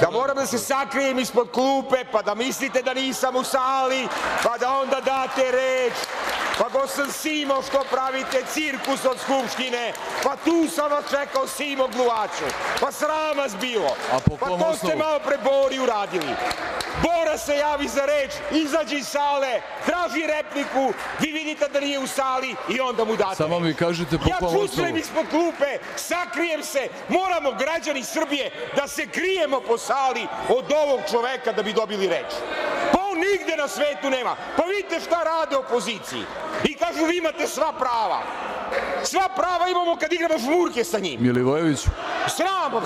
Da moram da se sakrijem ispod klupe, pa da mislite da nisam u sali, pa da onda date reč. Pa go sam Simo što pravite cirkus od Skupštine. Pa tu sam vas čekao, Simo Gluvaču. Pa sram vas bilo. Pa to ste malo pre Bori uradili. Bora se javi za reč, izađi iz sale, traži repliku, vi vidite da nije u sali i onda mu date. Samo mi kažete po kom osnovu. Ja čuslim ispod klupe, sakrijem se, moramo građani Srbije da se krijemo po sali od ovog čoveka da bi dobili reč. Pa on nigde na svetu nema. Pa vidite šta rade opoziciji. I kažu vi imate sva prava. Sva prava imamo kad igramo žmurke sa njim. Milivojević,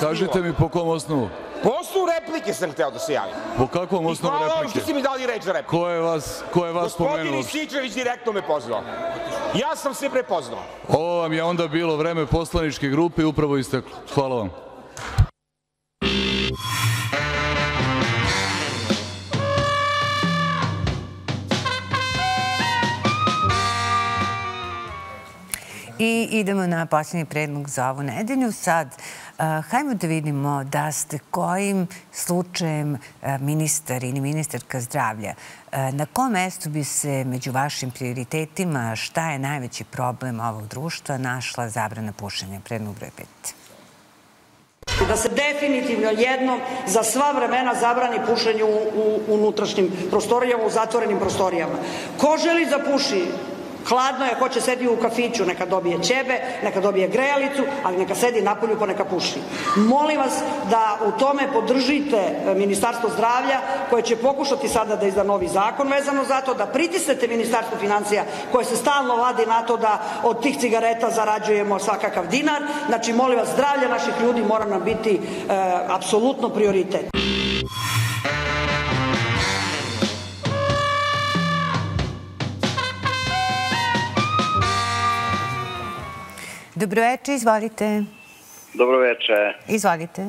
kažite mi po kom osnovu. Po osnovu replike sam hteo da se javim. Po kakvom osnovu replike? I hvala vam što ste mi dali reč za repliku. Ko je vas pomenuo? Gospodin Isičević direktno me pozvao. Ja sam se prepoznao. Ovo vam je onda bilo vreme poslaničke grupe i upravo isteklo. Hvala vam. I idemo na posljednji predlog za ovu nedelju. Sad, hajmo da vidimo da ste kojim slučajem ministar ili ministarka zdravlja. Na kom mestu bi se među vašim prioritetima šta je najveći problem ovog društva našla zabrana pušenja? Predlog broj 5. Da se definitivno jednom za sva vremena zabrani pušenje u unutrašnjim prostorijama, u zatvorenim prostorijama. Ko želi da puši? Hladno je, ko će sedi u kafiću, neka dobije ćebe, neka dobije grejalicu, ali neka sedi napolju, ko neka puši. Molim vas da u tome podržite Ministarstvo zdravlja, koje će pokušati sada da izda novi zakon vezano za to, da pritisnete Ministarstvo financija, koje se stalno vadi na to da od tih cigareta zarađujemo svakakav dinar. Znači, molim vas, zdravlje naših ljudi mora nam biti apsolutno prioritet. Dobroveče, izvolite. Dobroveče. Izvolite.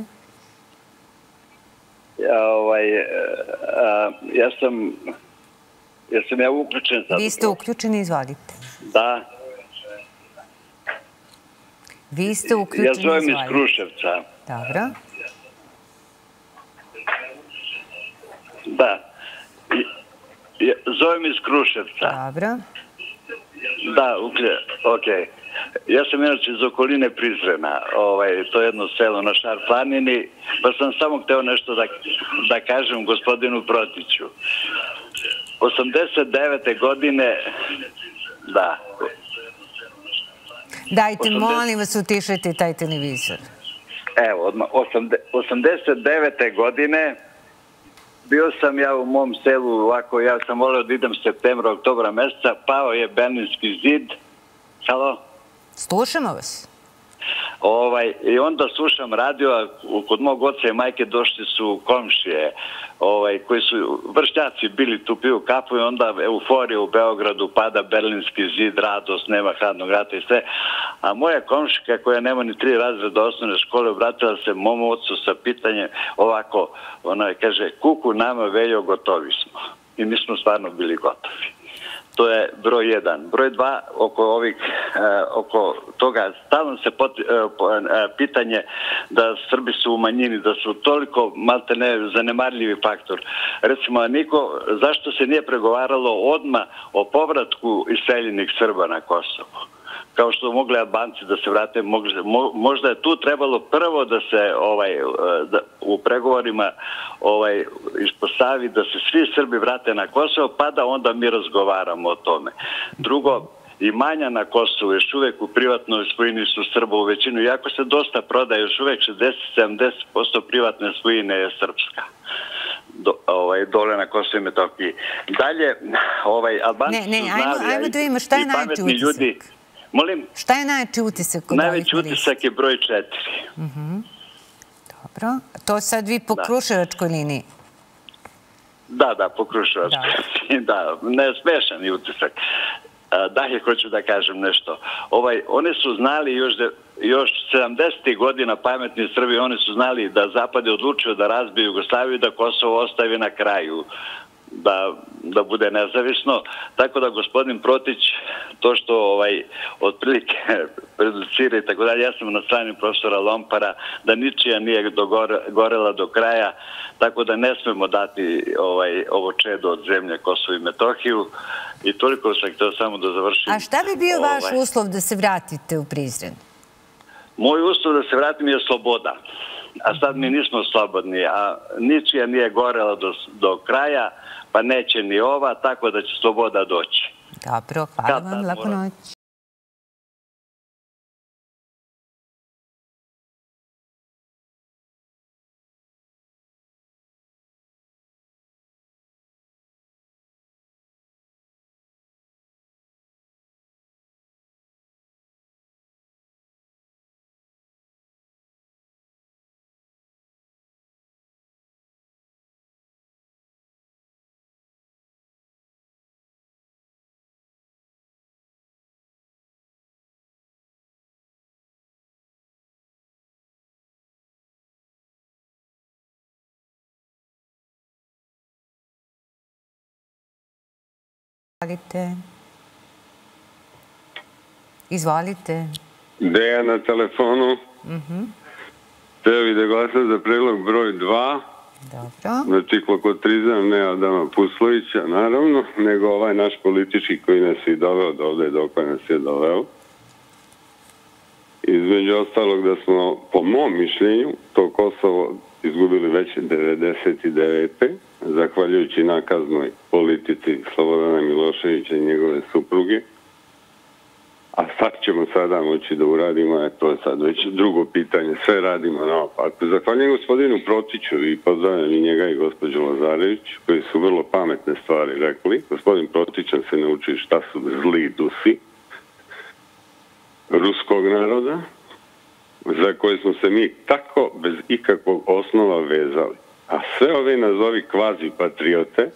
Ja sam uključen. Vi ste uključeni, izvolite. Da. Vi ste uključeni, izvolite. Ja zovem iz Kruševca. Dobro. Da. Zovem iz Kruševca. Dobro. Da, okej. Ja sam inače iz okoline Prizrena, to je jedno selo na Šar planini, pa sam samo hteo nešto da kažem gospodinu Protiću. 89. godine, da. Dajte, molim vas, utišajte taj televizor. Evo, 89. godine bio sam ja u mom selu, ovako, ja sam voleo da idem septembra, oktobra meseca, pao je Berlinski zid. Halo? Slušamo vas. I onda slušam radio, a kod mog oca i majke došli su komšije, koji su vršnjaci bili, tu piju kafu i onda euforija u Beogradu, pada Berlinski zid, radost, nema hladnog rata i sve. A moja komšika, koja nema ni 3 razreda osnovne škole, obratila se mom ocu sa pitanjem ovako, ona kaže, kuku nama Veljo, gotovi smo. I mi smo stvarno bili gotovi. To je broj 1. Broj 2, oko toga, stalno se pitanje da Srbi su u manjini, da su toliko malte ne zanemarljivi faktor. Recimo, niko, zašto se nije pregovaralo odmah o povratku iseljenih Srba na Kosovo? kao što mogle Albanci da se vrate, možda je tu trebalo prvo da se u pregovorima ispostavi da se svi Srbi vrate na Kosovo, pa da onda mi razgovaramo o tome. Drugo, imanja na Kosovu još uvek u privatnoj svojini su Srba u većinu, iako se dosta prodaje, još uvek 60-70% privatne svojine je srpska dole na Kosovo i Metohiji. Dalje, Albanci su znali i pametni ljudi. Molim? Šta je najveći utisak? Najveći utisak je broj 4. Dobro. To sad vi po Kruševačkoj liniji? Da, po Kruševačkoj liniji. Da, nesmešan je utisak. Dalje, hoću da kažem nešto. Oni su znali još 70. godina, pametni Srbi, oni su znali da Zapad je odlučio da razbije Jugoslaviju i da Kosovo ostavi na kraju, da bude nezavisno. Tako da gospodin Protić, to što otprilike predicira i tako dalje, ja sam na strani profesora Lompara, da ničija nije gorela do kraja, tako da ne smemo dati ovo čedo od zemlje Kosovo i Metohiju. I toliko sam htio samo da završim. A šta bi bio vaš uslov da se vratite u Prizren? Moj uslov da se vratim je sloboda. A sad mi nismo slobodni, a ničija nije gorela do kraja, pa neće ni ova, tako da će sloboda doći. Dobro, hvala vam, laku noć. Izvolite. Deja na telefonu. Treba bi da glasa za predlog broj 2. Dobro. Znači, klokotrizam ne Adama Puslovića, naravno, nego ovaj naš politički koji nas je doveo do ovde, dok nas je doveo. Između ostalog da smo, po mom mišljenju, to Kosovo izgubili već 99. zahvaljujući nakaznoj politici Slobodana Miloševića i njegove supruge. A sad ćemo sada moći da uradimo, to je sad već drugo pitanje, sve radimo naopako. Zahvaljujem gospodinu Protiću i pozdravljam i njega i gospođu Lazarević, koji su vrlo pametne stvari rekli. Gospodin Protić nam se nauči šta su zli dusi ruskog naroda, za koje smo se mi tako bez ikakvog osnova vezali. A sve ove nazovi kvazi patriote,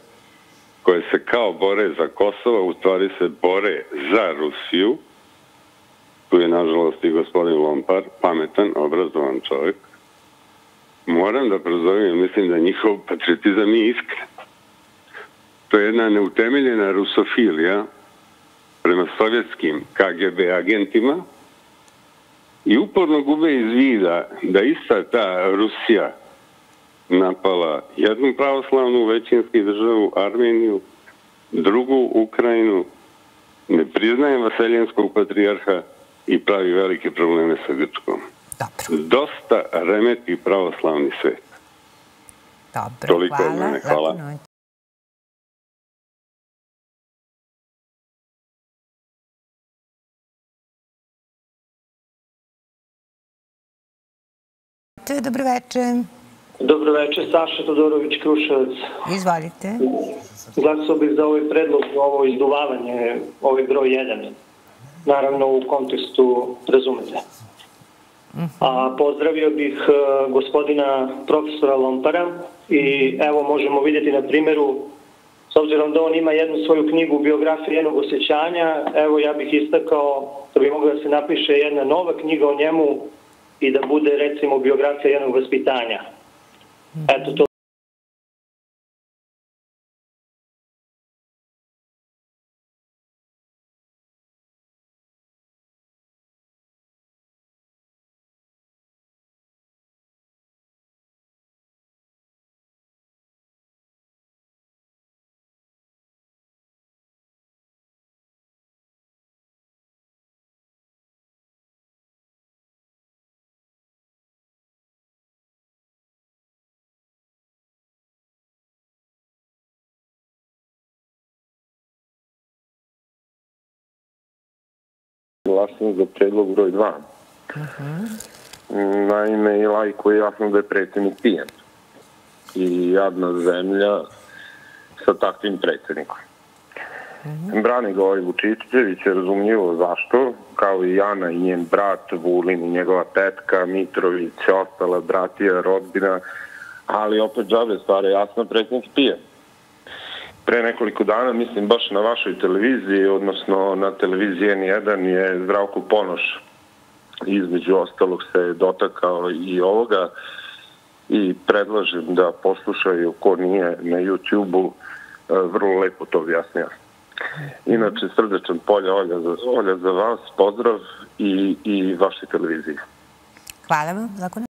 koje se kao bore za Kosovo, u stvari se bore za Rusiju. Tu je, nažalost, i gospodin Lompar, pametan, obrazovan čovjek. Moram da prozovem, mislim da njihov patriotizam je iskren. To je jedna neutemeljena rusofilija prema sovjetskim KGB agentima i uporno gube iz vida da ista ta Rusija napala jednu pravoslavnu većinski državu, Armeniju, drugu Ukrajinu, ne priznaje Vaseljenskog patrijarha i pravi velike probleme sa Grčkom. Dosta remeti pravoslavni svet. Toliko od mene, hvala. Dobroveče. Dobroveče, Saša Todorović, Kruševac. Izvalite. Glasao bih za ovaj predlog, ovo izduvavanje, ovaj broj 1. Naravno, u kontekstu razumete. A pozdravio bih gospodina profesora Lompara i evo možemo vidjeti na primjeru, s obzirom da on ima jednu svoju knjigu biografije jednog osjećanja, evo ja bih istakao da bi mogla da se napiše jedna nova knjiga o njemu i da bude, recimo, biografija jednog vaspitanja. Eto to. jasno za predlog broj 2. Naime, i laiku je jasno da je predsjednik pijan. I jadna zemlja sa takvim predsjednikom. Brani ga ovaj Vučićević, je razumljivo zašto, kao i Jana i njen brat, Vulin i njegova tetka, Mitrović, ostala bratija, rodbina, ali opet džabe stvar je jasna, predsjednik pijan. Pre nekoliko dana, mislim, baš na vašoj televiziji, odnosno na televiziji N1 je Zdravko Ponoš, između ostalog, se dotakao i ovoga i predlažem da poslušaju ko nije na YouTube-u, vrlo lepo to objasnio. Inače, srdečan polja Olja za vas, pozdrav i vašoj televiziji. Hvala vam, zakon.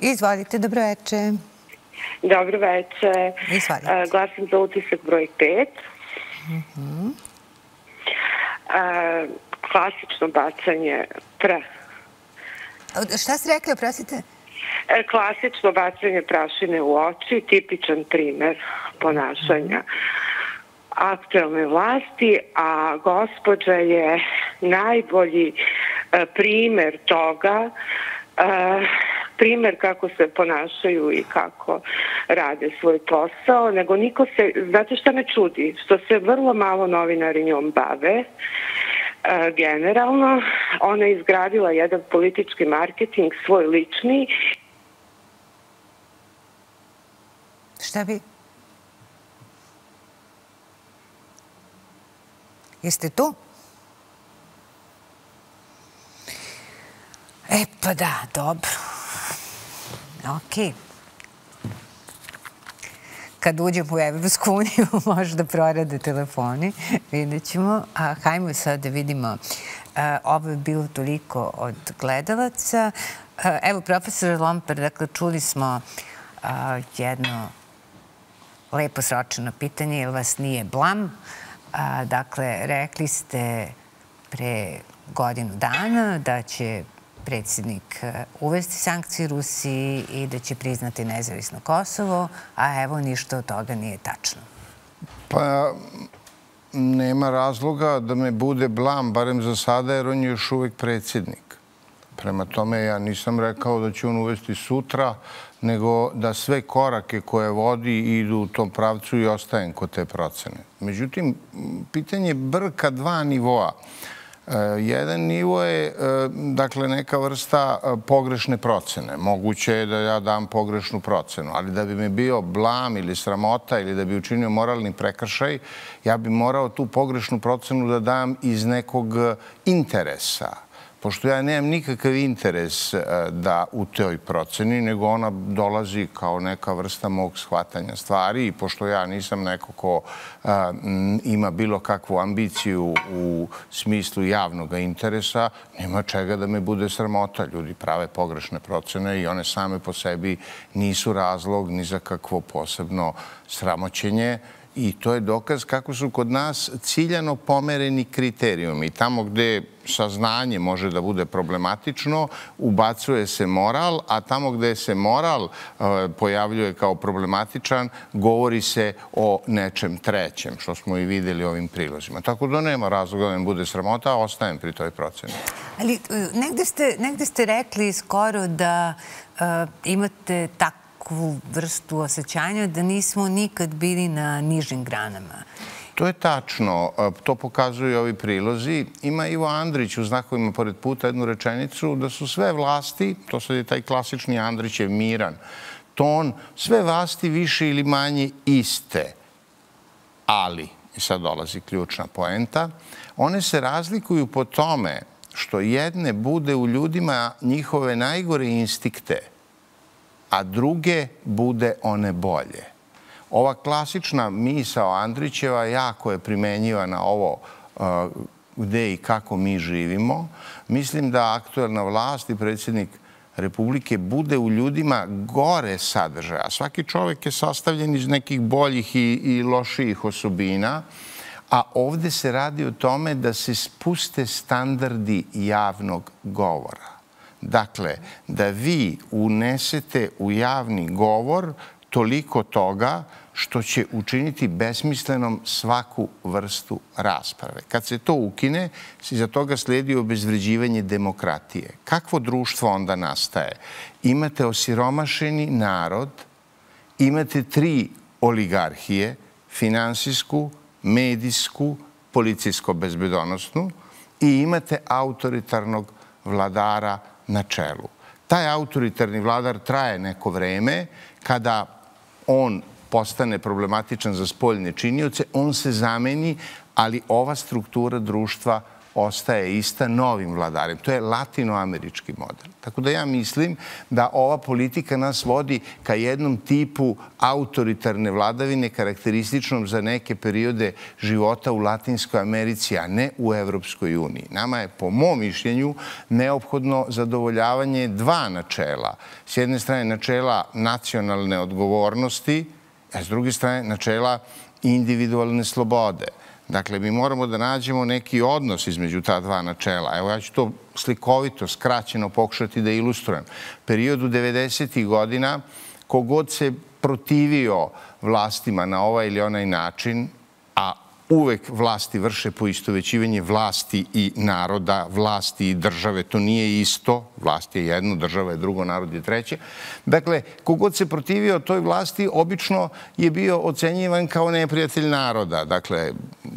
Izvolite, dobro večer. Dobro večer. Izvolite. Glasim za utisak broj 5. Klasično bacanje pra. Šta ste rekli, oprostite? Klasično bacanje prašine u oči, tipičan primer ponašanja aktualne vlasti, a gospođa je najbolji primer toga, primer kako se ponašaju i kako rade svoj posao, nego niko se, znate šta me čudi, što se vrlo malo novinari njom bave, generalno, ona je izgradila jedan politički marketing, svoj lični. Šta bi? Jeste tu? E pa da, dobro. Ok. Kad uđem u Evropsku uniju možda prorade telefoni. Vidjet ćemo. Hajmo sad da vidimo. Ovo je bilo toliko od gledalaca. Evo, profesor Lompar, dakle, čuli smo jedno lepo sročeno pitanje, jer vas nije blam. Dakle, rekli ste pre godinu dana da će predsjednik uvesti sankcije Rusiji i da će priznati nezavisno Kosovo, a evo ništa od toga nije tačno. Pa nema razloga da me bude blam, barem za sada, jer on je još uvijek predsjednik. Prema tome, ja nisam rekao da će on uvesti sutra, nego da sve korake koje vodi idu u tom pravcu i ostajem kod te procene. Međutim, pitanje brka dva nivoa. Jedan nivo je, dakle, neka vrsta pogrešne procene. Moguće je da ja dam pogrešnu procenu, ali da bi mi bio blam ili sramota ili da bi učinio moralni prekršaj, ja bi morao tu pogrešnu procenu da dam iz nekog interesa. Pošto ja nemam nikakav interes da u toj proceni, nego ona dolazi kao neka vrsta mog shvatanja stvari i pošto ja nisam neko ko ima bilo kakvu ambiciju u smislu javnog interesa, nema čega da me bude sramota. Ljudi prave pogrešne procene i one same po sebi nisu razlog ni za kakvo posebno sramoćenje. I to je dokaz kako su kod nas ciljano pomereni kriterijumi. Tamo gde saznanje može da bude problematično, ubacuje se moral, a tamo gde se moral pojavljuje kao problematičan, govori se o nečem trećem, što smo i vidjeli ovim prilozima. Tako da nema razloga da mi bude sramota, a ostajem pri toj proceni. Ali negde ste rekli skoro da imate takvu vrstu osjećanja da nismo nikad bili na nižim granama. To je tačno. To pokazuju ovi prilozi. Ima Ivo Andrić u znakovima pored puta jednu rečenicu da su sve vlasti, to sad je taj klasični Andrićev miran ton, sve vlasti više ili manje iste. Ali, i sad dolazi ključna poenta, one se razlikuju po tome što jedne bude u ljudima njihove najgore instikte, a druge bude one bolje. Ova klasična misao Andrićeva jako je primenjiva na ovo gde i kako mi živimo. Mislim da aktuelna vlast i predsjednik Republike bude u ljudima gore sadržaja. Svaki čovjek je sastavljen iz nekih boljih i lošijih osobina, a ovdje se radi o tome da se spuste standardi javnog govora. Dakle, da vi unesete u javni govor toliko toga što će učiniti besmislenom svaku vrstu rasprave. Kad se to ukine, iza toga slijedi obezvređivanje demokratije. Kakvo društvo onda nastaje? Imate osiromašeni narod, imate tri oligarhije, finansijsku, medijsku, policijsko-bezbedonosnu i imate autoritarnog vladara na čelu. Taj autoritarni vladar traje neko vreme. Kada on postane problematičan za spoljne činioce, on se zameni, ali ova struktura društva ostaje ista novim vladarem. To je latinoamerički model. Tako da ja mislim da ova politika nas vodi ka jednom tipu autoritarne vladavine karakterističnom za neke periode života u Latinskoj Americi, a ne u Evropskoj uniji. Nama je, po mom mišljenju, neophodno zadovoljavanje dva načela. S jedne strane, načela nacionalne odgovornosti, a s druge strane, načela individualne slobode. Dakle, mi moramo da nađemo neki odnos između ta dva načela. Evo, ja ću to slikovito, skraćeno pokušati da ilustrujem. U periodu 90-ih godina, kogod se protivio vlastima na ovaj ili onaj način, a uvek vlasti vrše poistovećivanje vlasti i naroda, vlasti i države. To nije isto. Vlast je jedno, država je drugo, narod je treće. Dakle, kogod se protivio toj vlasti, obično je bio ocenjivan kao neprijatelj naroda. Dakle,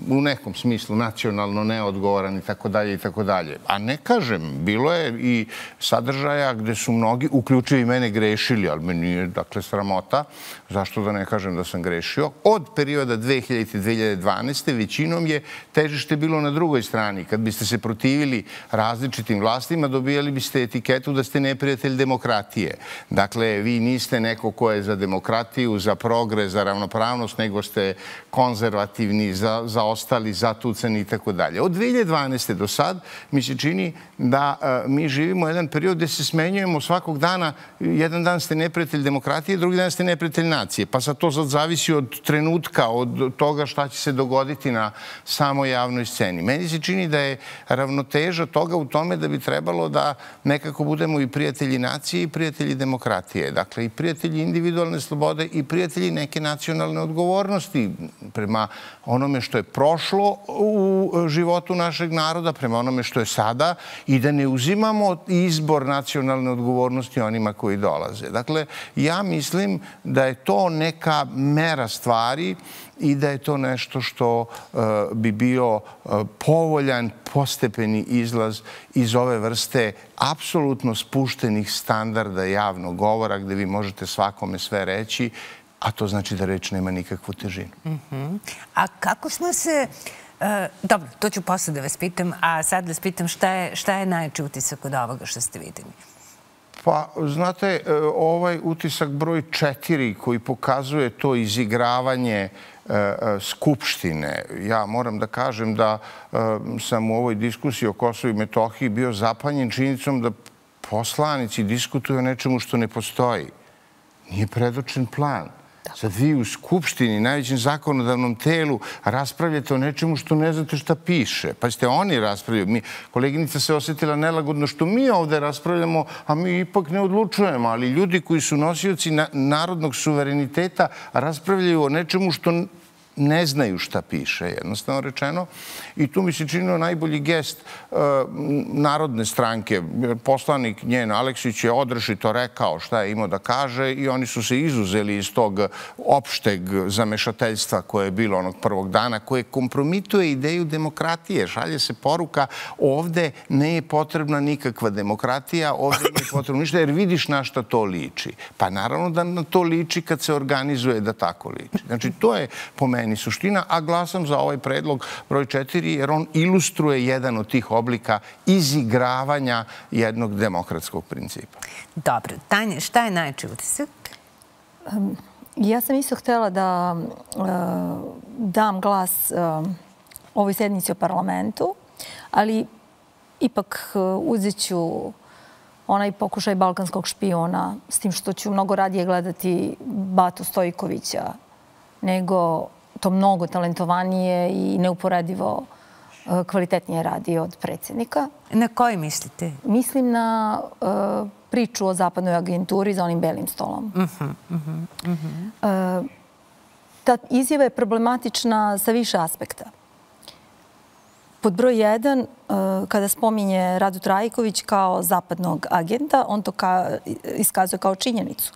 u nekom smislu nacionalno neodgovoran i tako dalje i tako dalje. A ne kažem, bilo je i sadržaja gde su mnogi, uključujući i mene, grešili, ali me nije, dakle, sramota. Zašto da ne kažem da sam grešio? Od perioda 2000-2012 niste, većinom je težište bilo na drugoj strani. Kad biste se protivili različitim vlastima, dobijali biste etiketu da ste neprijatelj demokratije. Dakle, vi niste neko ko je za demokratiju, za progres, za ravnopravnost, nego ste konzervativni, zaostali, zatucani i tako dalje. Od 2012. do sad mi se čini da mi živimo jedan period gdje se smenjujemo svakog dana. Jedan dan ste neprijatelj demokratije, drugi dan ste neprijatelj nacije. Pa sad to zavisi od trenutka, od toga šta će se dogoditi na samoj javnoj sceni. Meni se čini da je ravnoteža toga u tome da bi trebalo da nekako budemo i prijatelji nacije i prijatelji demokratije. Dakle, i prijatelji individualne slobode i prijatelji neke nacionalne odgovornosti prema onome što je prošlo u životu našeg naroda, prema onome što je sada i da ne uzimamo izbor nacionalne odgovornosti onima koji dolaze. Dakle, ja mislim da je to neka mera stvari i da je to nešto što bi bio povoljan, postepeni izlaz iz ove vrste apsolutno spuštenih standarda javnog govora gdje vi možete svakome sve reći, a to znači da reč nema nikakvu težinu. A kako smo se... Dobro, to ću posle da vas pitam, a sad da vas pitam šta je najjači utisak od ovoga što ste vidjeli? Pa, znate, ovaj utisak broj 4 koji pokazuje to izigravanje Skupštine. Ja moram da kažem da sam u ovoj diskusiji o Kosovu i Metohiji bio zapanjen činjenicom da poslanici diskutuju o nečemu što ne postoji. Nije predočen plan. Sad vi u Skupštini, najvećem zakonodavnom telu, raspravljate o nečemu što ne znate šta piše. Pa ste oni raspravljaju. Koleginica se osjetila nelagodno što mi ovdje raspravljamo, a mi ipak ne odlučujemo. Ali ljudi koji su nosioci narodnog suvereniteta raspravljaju o nečemu što ne znaju šta piše, jednostavno rečeno. I tu mi se činio najbolji gest Narodne stranke. Poslanik njen, Aleksić, je odrešito rekao šta je imao da kaže i oni su se izuzeli iz tog opšteg zamešateljstva koje je bilo onog prvog dana, koje kompromituje ideju demokratije. Šalje se poruka, ovde ne je potrebna nikakva demokratija, ovde ne je potrebno ništa, jer vidiš na šta to liči. Pa naravno da na to liči kad se organizuje da tako liči. Znači, to je po meni suština, a glasam za ovaj predlog broj 4, jer on ilustruje jedan od tih oblika izigravanja jednog demokratskog principa. Dobro. Tanja, šta je najjači utisak? Ja sam isto htjela da dam glas ovoj sednici u parlamentu, ali ipak uzet ću onaj pokušaj balkanskog špijuna, s tim što ću mnogo radije gledati Batu Stojkovića nego to mnogo talentovanije i neuporedivo kvalitetnije radi od predsjednika. Na koji mislite? Mislim na priču o zapadnoj agenturi za onim belim stolom. Ta izjava je problematična sa više aspekta. Pod broj 1, kada spominje Radu Trajković kao zapadnog agenta, on to iskazuje kao činjenicu.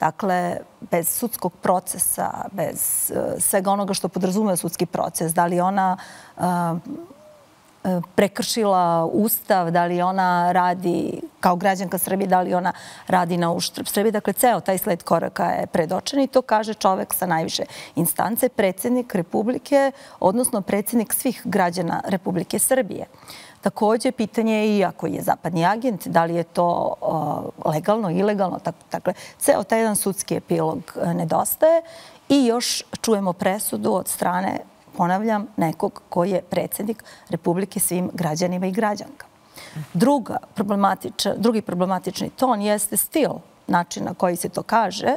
Dakle, bez sudskog procesa, bez svega onoga što podrazumeva sudski proces, da li je ona prekršila Ustav, da li ona radi kao građanka Srbije, da li ona radi na uštrb Srbije. Dakle, ceo taj sled koraka je predočen i to kaže čovek sa najviše instance, predsjednik Republike, odnosno predsjednik svih građana Republike Srbije. Također, pitanje je i ako je zapadni agent, da li je to legalno, ilegalno. Dakle, ceo taj jedan sudski epilog nedostaje i još čujemo presudu od strane, ponavljam, nekog koji je predsjednik Republike svim građanima i građankama. Drugi problematični ton jeste stil, način na koji se to kaže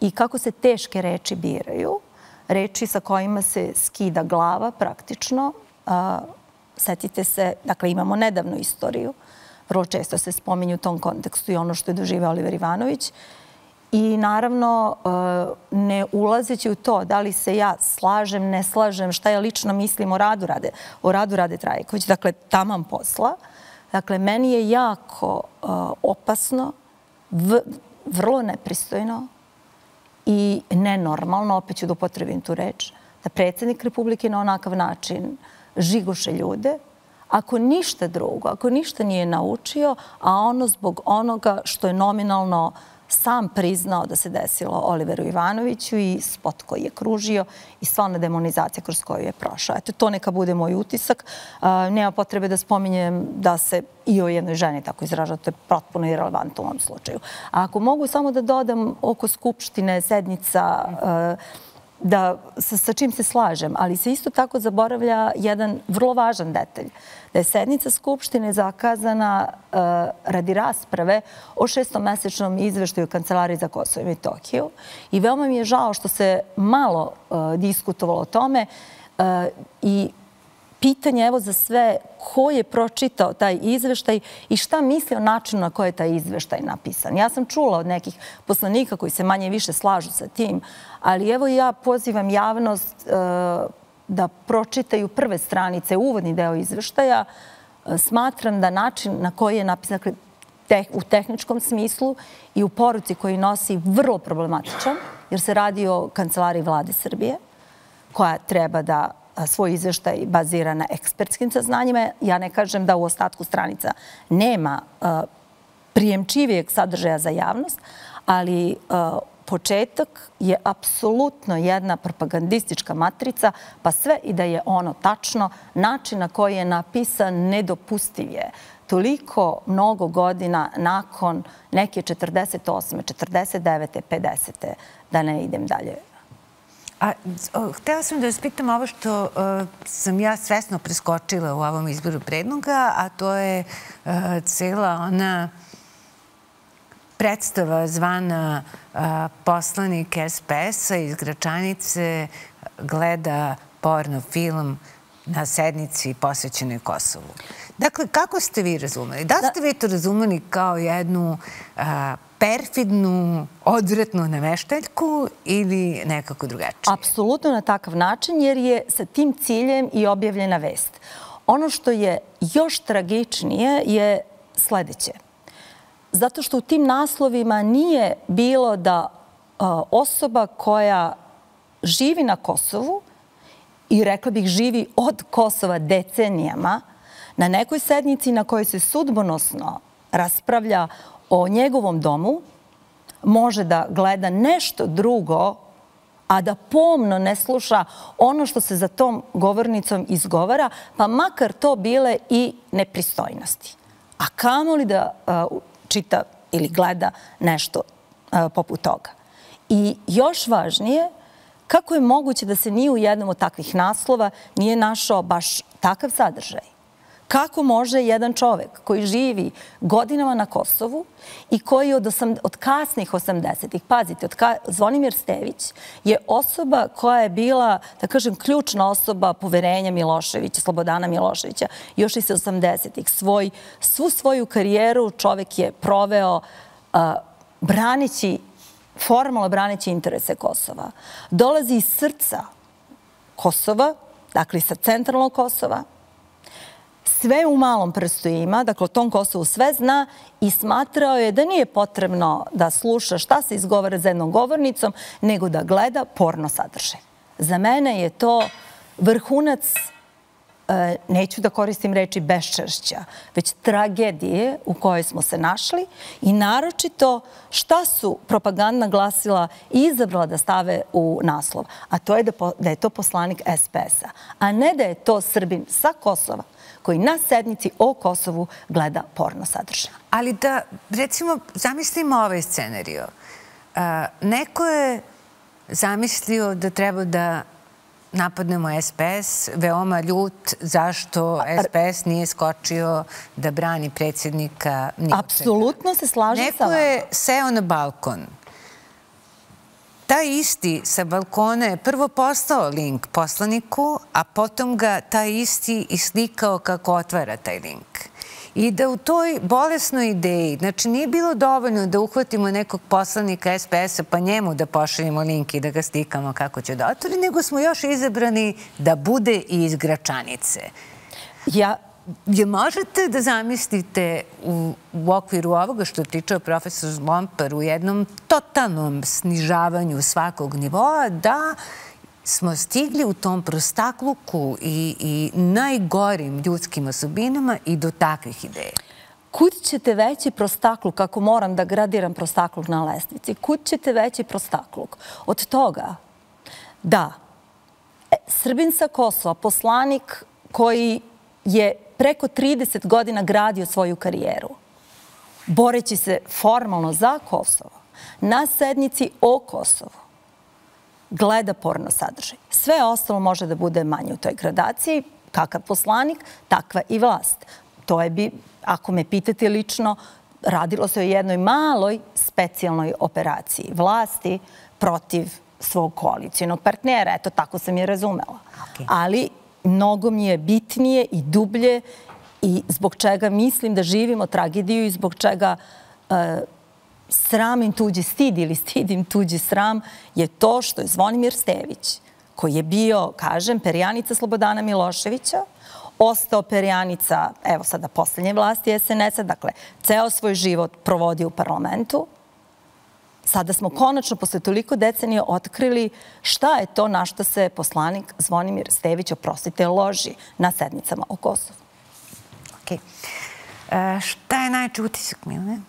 i kako se teške reči biraju, reči sa kojima se skida glava praktično. Setite se, dakle, imamo nedavnu istoriju. Vrlo često se spominju u tom kontekstu i ono što je doživeo Oliver Ivanović. I naravno, ne ulazeći u to da li se ja slažem, ne slažem, šta ja lično mislim o radu Rade Trajković, dakle, taman posla. Dakle, meni je jako opasno, vrlo nepristojno i nenormalno, opet ću da upotrebim tu reč, da predsjednik Republike na onakav način žigoše ljude, ako ništa drugo, ako ništa nije naučio, a ono zbog onoga što je nominalno sam priznao da se desilo Oliveru Ivanoviću i spot koji je kružio i sva ona demonizacija kroz koju je prošao. Eto, to neka bude moj utisak. Nema potrebe da spominjem da se i o jednoj ženi tako izražava, to je potpuno irelevantno u ovom slučaju. A ako mogu samo da dodam oko skupštine, sednica, sa čim se slažem, ali se isto tako zaboravlja jedan vrlo važan detalj, da je sednica Skupštine zakazana radi rasprave o šestomesečnom izveštaju Kancelarije za Kosovo i Metohiju i veoma mi je žao što se malo diskutovalo o tome i pitanje evo za sve ko je pročitao taj izveštaj i šta misli o načinu na koji je taj izveštaj napisan. Ja sam čula od nekih poslanika koji se manje više slažu sa tim, ali evo ja pozivam javnost da pročitaju prve stranice, uvodni deo izveštaja. Smatram da način na koji je napisan u tehničkom smislu i u poruci koji nosi vrlo problematičan, jer se radi o Kancelariji Vlade Srbije koja treba da svoj izveštaj bazira na ekspertskim saznanjima. Ja ne kažem da u ostatku stranica nema prijemčivijeg sadržaja za javnost, ali početak je apsolutno jedna propagandistička matrica, pa sve i da je ono tačno, način na koji je napisan nedopustiv je. Toliko mnogo godina nakon neke 48. 49. 50. da ne idem dalje. Htela sam da vas pitam ovo što sam ja svesno preskočila u ovom izboru predloga, a to je cela ona predstava zvana poslanik SPS-a iz Gračanice gleda porno film na sednici posvećenoj Kosovu. Dakle, kako ste vi razumeli? Da ste vi to razumeli kao jednu perfidnu, odvratnu nameštaljku ili nekako drugačije? Apsolutno na takav način, jer je sa tim ciljem i objavljena vest. Ono što je još tragičnije je sledeće. Zato što u tim naslovima nije bilo da osoba koja živi na Kosovu i rekla bih živi od Kosova decenijama, na nekoj sednici na kojoj se sudbonosno raspravlja o njegovom domu, može da gleda nešto drugo, a da pomno ne sluša ono što se za tom govornicom izgovara, pa makar to bile i nepristojnosti. A kamoli da čita ili gleda nešto poput toga. I još važnije, kako je moguće da se ni u jednom od takvih naslova nije našao baš takav sadržaj? Kako može jedan čovek koji živi godinama na Kosovu i koji od kasnih 80-ih, pazite, Zvonimir Stević je osoba koja je bila, da kažem, ključna osoba poverenja Miloševića, Slobodana Miloševića, još i sa 80-ih. Svu svoju karijeru čovek je proveo formalno braneći interese Kosova. Dolazi iz srca Kosova, dakle sa centralnog Kosova, sve u malom prstu ima, dakle o tom Kosovu sve zna i smatrao je da nije potrebno da sluša šta se izgovara za jednom govornicom, nego da gleda porno sadržaj. Za mene je to vrhunac, neću da koristim reči beščašća, već tragedije u kojoj smo se našli i naročito šta su propagandna glasila i izabrala da stave u naslov. A to je da je to poslanik SPS-a, a ne da je to Srbin sa Kosova koji na sednici o Kosovu gleda porno sadržaj. Ali da, recimo, zamislimo ovaj scenario. Neko je zamislio da treba da napadnemo SPS, veoma ljut zašto SPS nije skočio da brani predsjednika Nikolića. Apsolutno se slažem sa vama. Neko je seo na balkon. Taj isti sa balkona je prvo postao link poslaniku, a potom ga taj isti islikao kako otvara taj link. I da u toj bolesnoj ideji, znači nije bilo dovoljno da uhvatimo nekog poslanika SPS-a pa njemu da pošaljemo link i da ga slikamo kako će da otvori, nego smo još izabrani da bude i iz Gračanice. Je možete da zamislite u okviru ovoga što je pričao profesor Lompar u jednom totalnom snižavanju svakog nivoa da smo stigli u tom prostakluku i najgorim ljudskim osobinama i do takvih ideja? Kud ćete veći prostakluk, ako moram da gradiram prostakluk na lestvici, kud ćete veći prostakluk? Od toga da Srbin sa Kosova, poslanik koji je preko 30 godina gradio svoju karijeru, boreći se formalno za Kosovo, na sednici o Kosovu, gleda porno sadržaj. Sve ostalo može da bude manje u toj gradaciji. Kakav poslanik, takva i vlast. To je bi, ako me pitate lično, radilo se o jednoj maloj specijalnoj operaciji vlasti protiv svog koalicijenog partnera. Eto, tako sam je razumela. Ali mnogo mi je bitnije i dublje i zbog čega mislim da živimo tragediju i zbog čega sramim tuđi stid ili stidim tuđi sram je to što je Zvonimir Stević, koji je bio, kažem, perjanica Slobodana Miloševića, ostao perjanica, evo sada, posljednje vlasti SNS-a, dakle, ceo svoj život provodio u parlamentu. Sada smo konačno, posle toliko decenije, otkrili šta je to na što se poslanik Zvonimir Stević, oprostite, loži na sednicama o Kosovu. Okej. Šta je najjači utisak, Milane?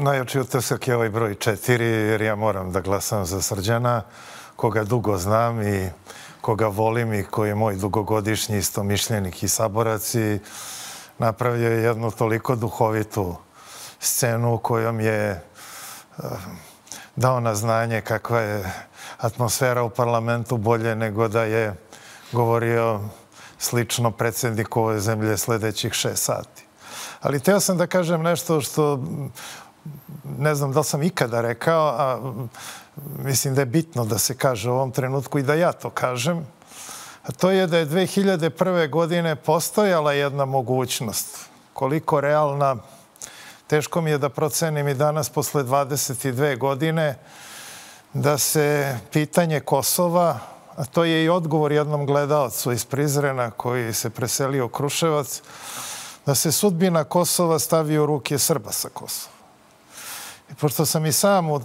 Najjači utisak je ovaj broj 4, jer ja moram da glasam za Srđana, koga dugo znam i koga volim i koji je moj dugogodišnji istomišljenik i saborac i napravio je jednu toliko duhovitu scenu u kojom je dao na znanje kakva je atmosfera u parlamentu bolje nego da je govorio slično predsjedniku ove zemlje sljedećih 6 sati. Ali htio sam da kažem nešto što ne znam da li sam ikada rekao, a mislim da je bitno da se kaže u ovom trenutku i da ja to kažem, a to je da je 2001. godine postojala jedna mogućnost. Koliko realna, teško mi je da procenim i danas posle 22 godine, da se pitanje Kosova, a to je i odgovor jednom gledaocu iz Prizrena koji se preselio u Kruševac, da se sudbina Kosova stavi u ruke Srba sa Kosova. I pošto sam i sam u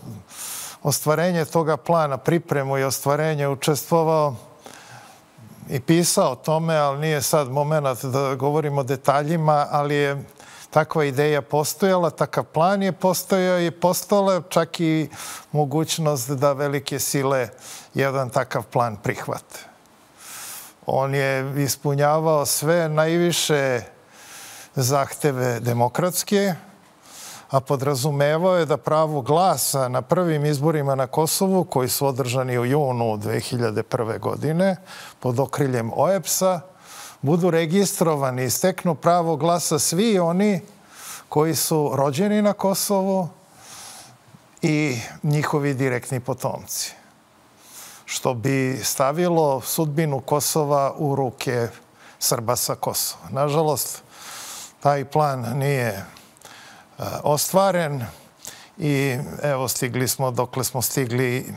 ostvarenje toga plana, pripremu i ostvarenje učestvovao i pisao o tome, ali nije sad moment da govorim o detaljima, ali je takva ideja postojala, takav plan je postojao i postala čak i mogućnost da velike sile jedan takav plan prihvate. On je ispunjavao sve najviše zahteve demokratske, a podrazumevao je da pravo glasa na prvim izborima na Kosovu, koji su održani u junu 2001. godine pod okriljem OEPS-a, budu registrovani i steknu pravo glasa svi oni koji su rođeni na Kosovu i njihovi direktni potomci. Što bi stavilo sudbinu Kosova u ruke Srba sa Kosova. Nažalost, taj plan nije ostvaren i evo stigli smo dokle smo stigli.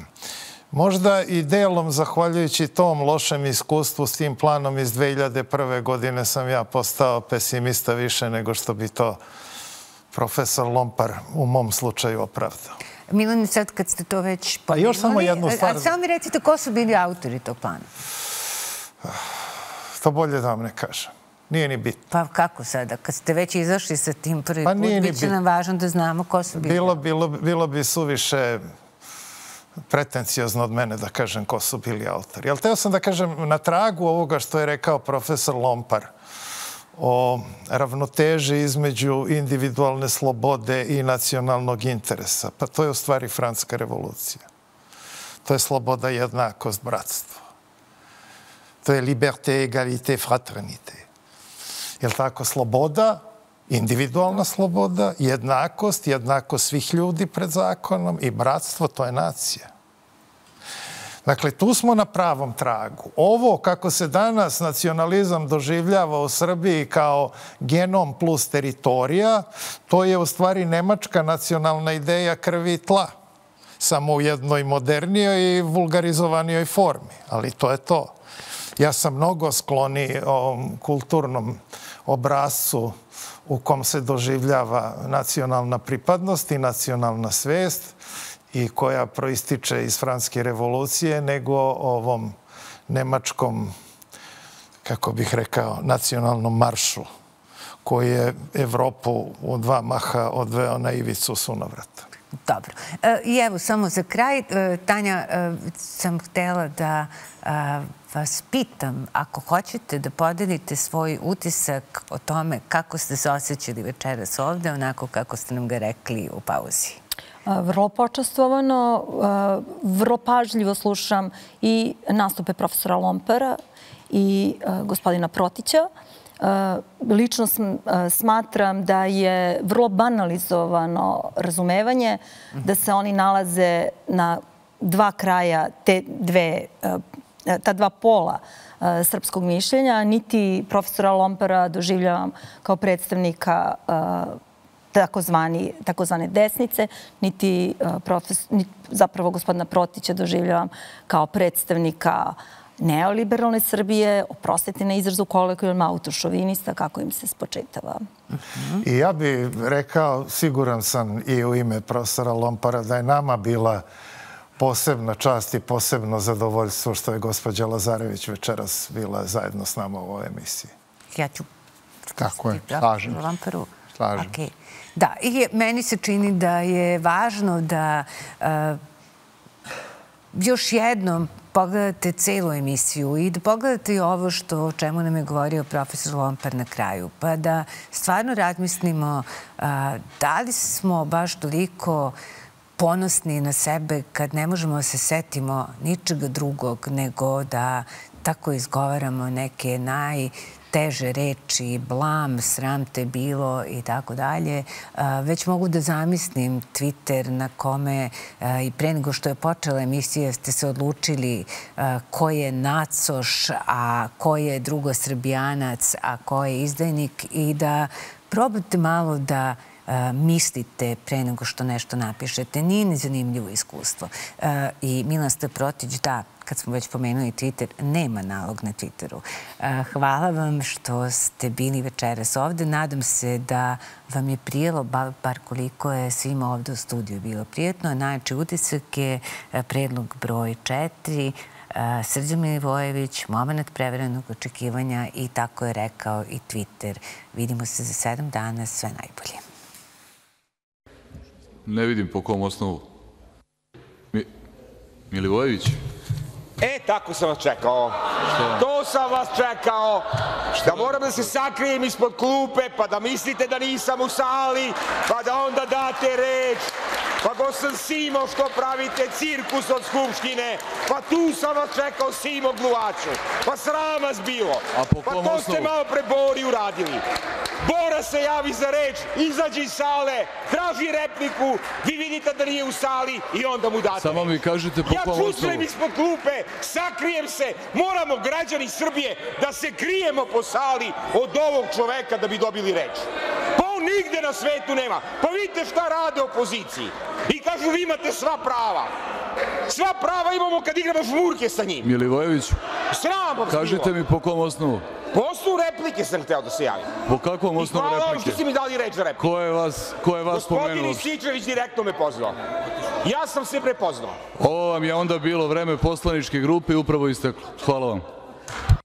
Možda i delom, zahvaljujući tom lošem iskustvu s tim planom iz 2001. godine, sam ja postao pesimista više nego što bi to profesor Lompar u mom slučaju opravdao. Milane, sad kad ste to već pomenuli, još samo jednu stvar. A samo mi recite, ko su bili autori tog plana? To bolje da vam ne kažem. Nije ni bitno. Pa kako sada? Kad ste već izašli sa tim prvi put, biće nam važno da znamo ko su bili. Bilo bi suviše pretencijozno od mene da kažem ko su bili autori. Ali teo sam da kažem, na tragu ovoga što je rekao profesor Lompar o ravnoteži između individualne slobode i nacionalnog interesa, pa to je u stvari Francuska revolucija. To je sloboda, jednakost, bratstvo. To je liberté, égalité, fraternité. Je li tako? Sloboda, individualna sloboda, jednakost, jednakost svih ljudi pred zakonom i bratstvo, to je nacija. Dakle, tu smo na pravom tragu. Ovo kako se danas nacionalizam doživljava u Srbiji kao genom plus teritorija, to je u stvari nemačka nacionalna ideja krvi i tla. Samo u jednoj modernijoj i vulgarizovanijoj formi. Ali to je to. Ja sam mnogo skloni ovom kulturnom obrazcu u kom se doživljava nacionalna pripadnost i nacionalna svijest i koja proističe iz Francuske revolucije nego ovom nemačkom, kako bih rekao, nacionalnom maršu koji je Evropu u dva maha odveo na ivicu sunovrata. Dobro. I evo, samo za kraj, Tanja, sam htjela da vas pitam, ako hoćete da podelite svoj utisak o tome kako ste se osjećali večeras ovde, onako kako ste nam ga rekli u pauzi. Vrlo počastvovano, vrlo pažljivo slušam i nastupe profesora Lompara i gospodina Protića. Lično smatram da je vrlo banalizovano razumevanje da se oni nalaze na dva kraja ta dva pola srpskog mišljenja. Niti profesora Lompara doživljavam kao predstavnika takozvane desnice, niti zapravo gospodina Protića doživljavam kao predstavnika neoliberalne Srbije, oprostite na izrazu, koliko je on autošovinista, kako im se spočitava. I ja bih rekao, siguran sam i u ime profesora Lompara, da je nama bila posebna čast i posebno zadovoljstvo što je gospođa Lazarević večeras bila zajedno s nama u ovoj emisiji. Ja ću... Tako je, slažem. Slažem. Da, i meni se čini da je važno da još jednom pogledate celu emisiju i da pogledate i ovo o čemu nam je govorio profesor Lompar na kraju, pa da stvarno razmislimo da li smo baš toliko ponosni na sebe kad ne možemo da se setimo ničega drugog nego da tako izgovaramo neke najteže reči, blam, sram te bilo i tako dalje. Već mogu da zamislim Twitter na kome i pre nego što je počela emisija ste se odlučili ko je nacoš, a ko je drugosrbijanac, a ko je izdajnik i da probate malo da mislite pre nego što nešto napišete. Nije nezanimljivo iskustvo. I Milan St. Protić, da, kad smo već pomenuli Twitter, nema nalog na Twitteru. Hvala vam što ste bili večeras ovde. Nadam se da vam je prijelo, bar koliko je svima ovde u studiju bilo prijetno. Najjači utisak je predlog broj 4, Srđan Milivojević, moment preverenog očekivanja i tako je rekao i Twitter. Vidimo se za 7 dana. Sve najbolje. Ne vidim po kom osnovu. Milivojević? E, tako sam vas čekao. To sam vas čekao. Da moram da se sakrijem ispod klupe, pa da mislite da nisam u sali, pa da onda date reč. Pa go sam Simo što pravite cirkus od Skupštine. Pa tu sam vas čekao Simo gluvaču. Pa sram vas bilo. Pa to ste malo pre Bori uradili. Bora se javi za reč, izađi iz sale, traži repliku, vi vidite da nije u sali i onda mu date. Samo mi kažete po kom osnovu. Ja čučnem ispod klupe, sakrijem se, moramo građani Srbije da se krijemo po sali od ovog čoveka da bi dobili reč. Pa on nigde na svetu nema. Pa vidite šta rade opoziciji. I kažu vi imate sva prava. Sva prava imamo kad igramo žmurke sa njim. Milivojeviću, kažite mi po kom osnovu. Po osnovu replike sam hteo da se javim. Po kakvom osnovu replike? I hvala vam što ste mi dali reč za repliku. Ko je vas pomenuo? Gospodin Isičević direktno me pozvao. Ja sam se prepoznao. Ovo vam je onda bilo vreme poslaničke grupe i upravo isteklo. Hvala vam.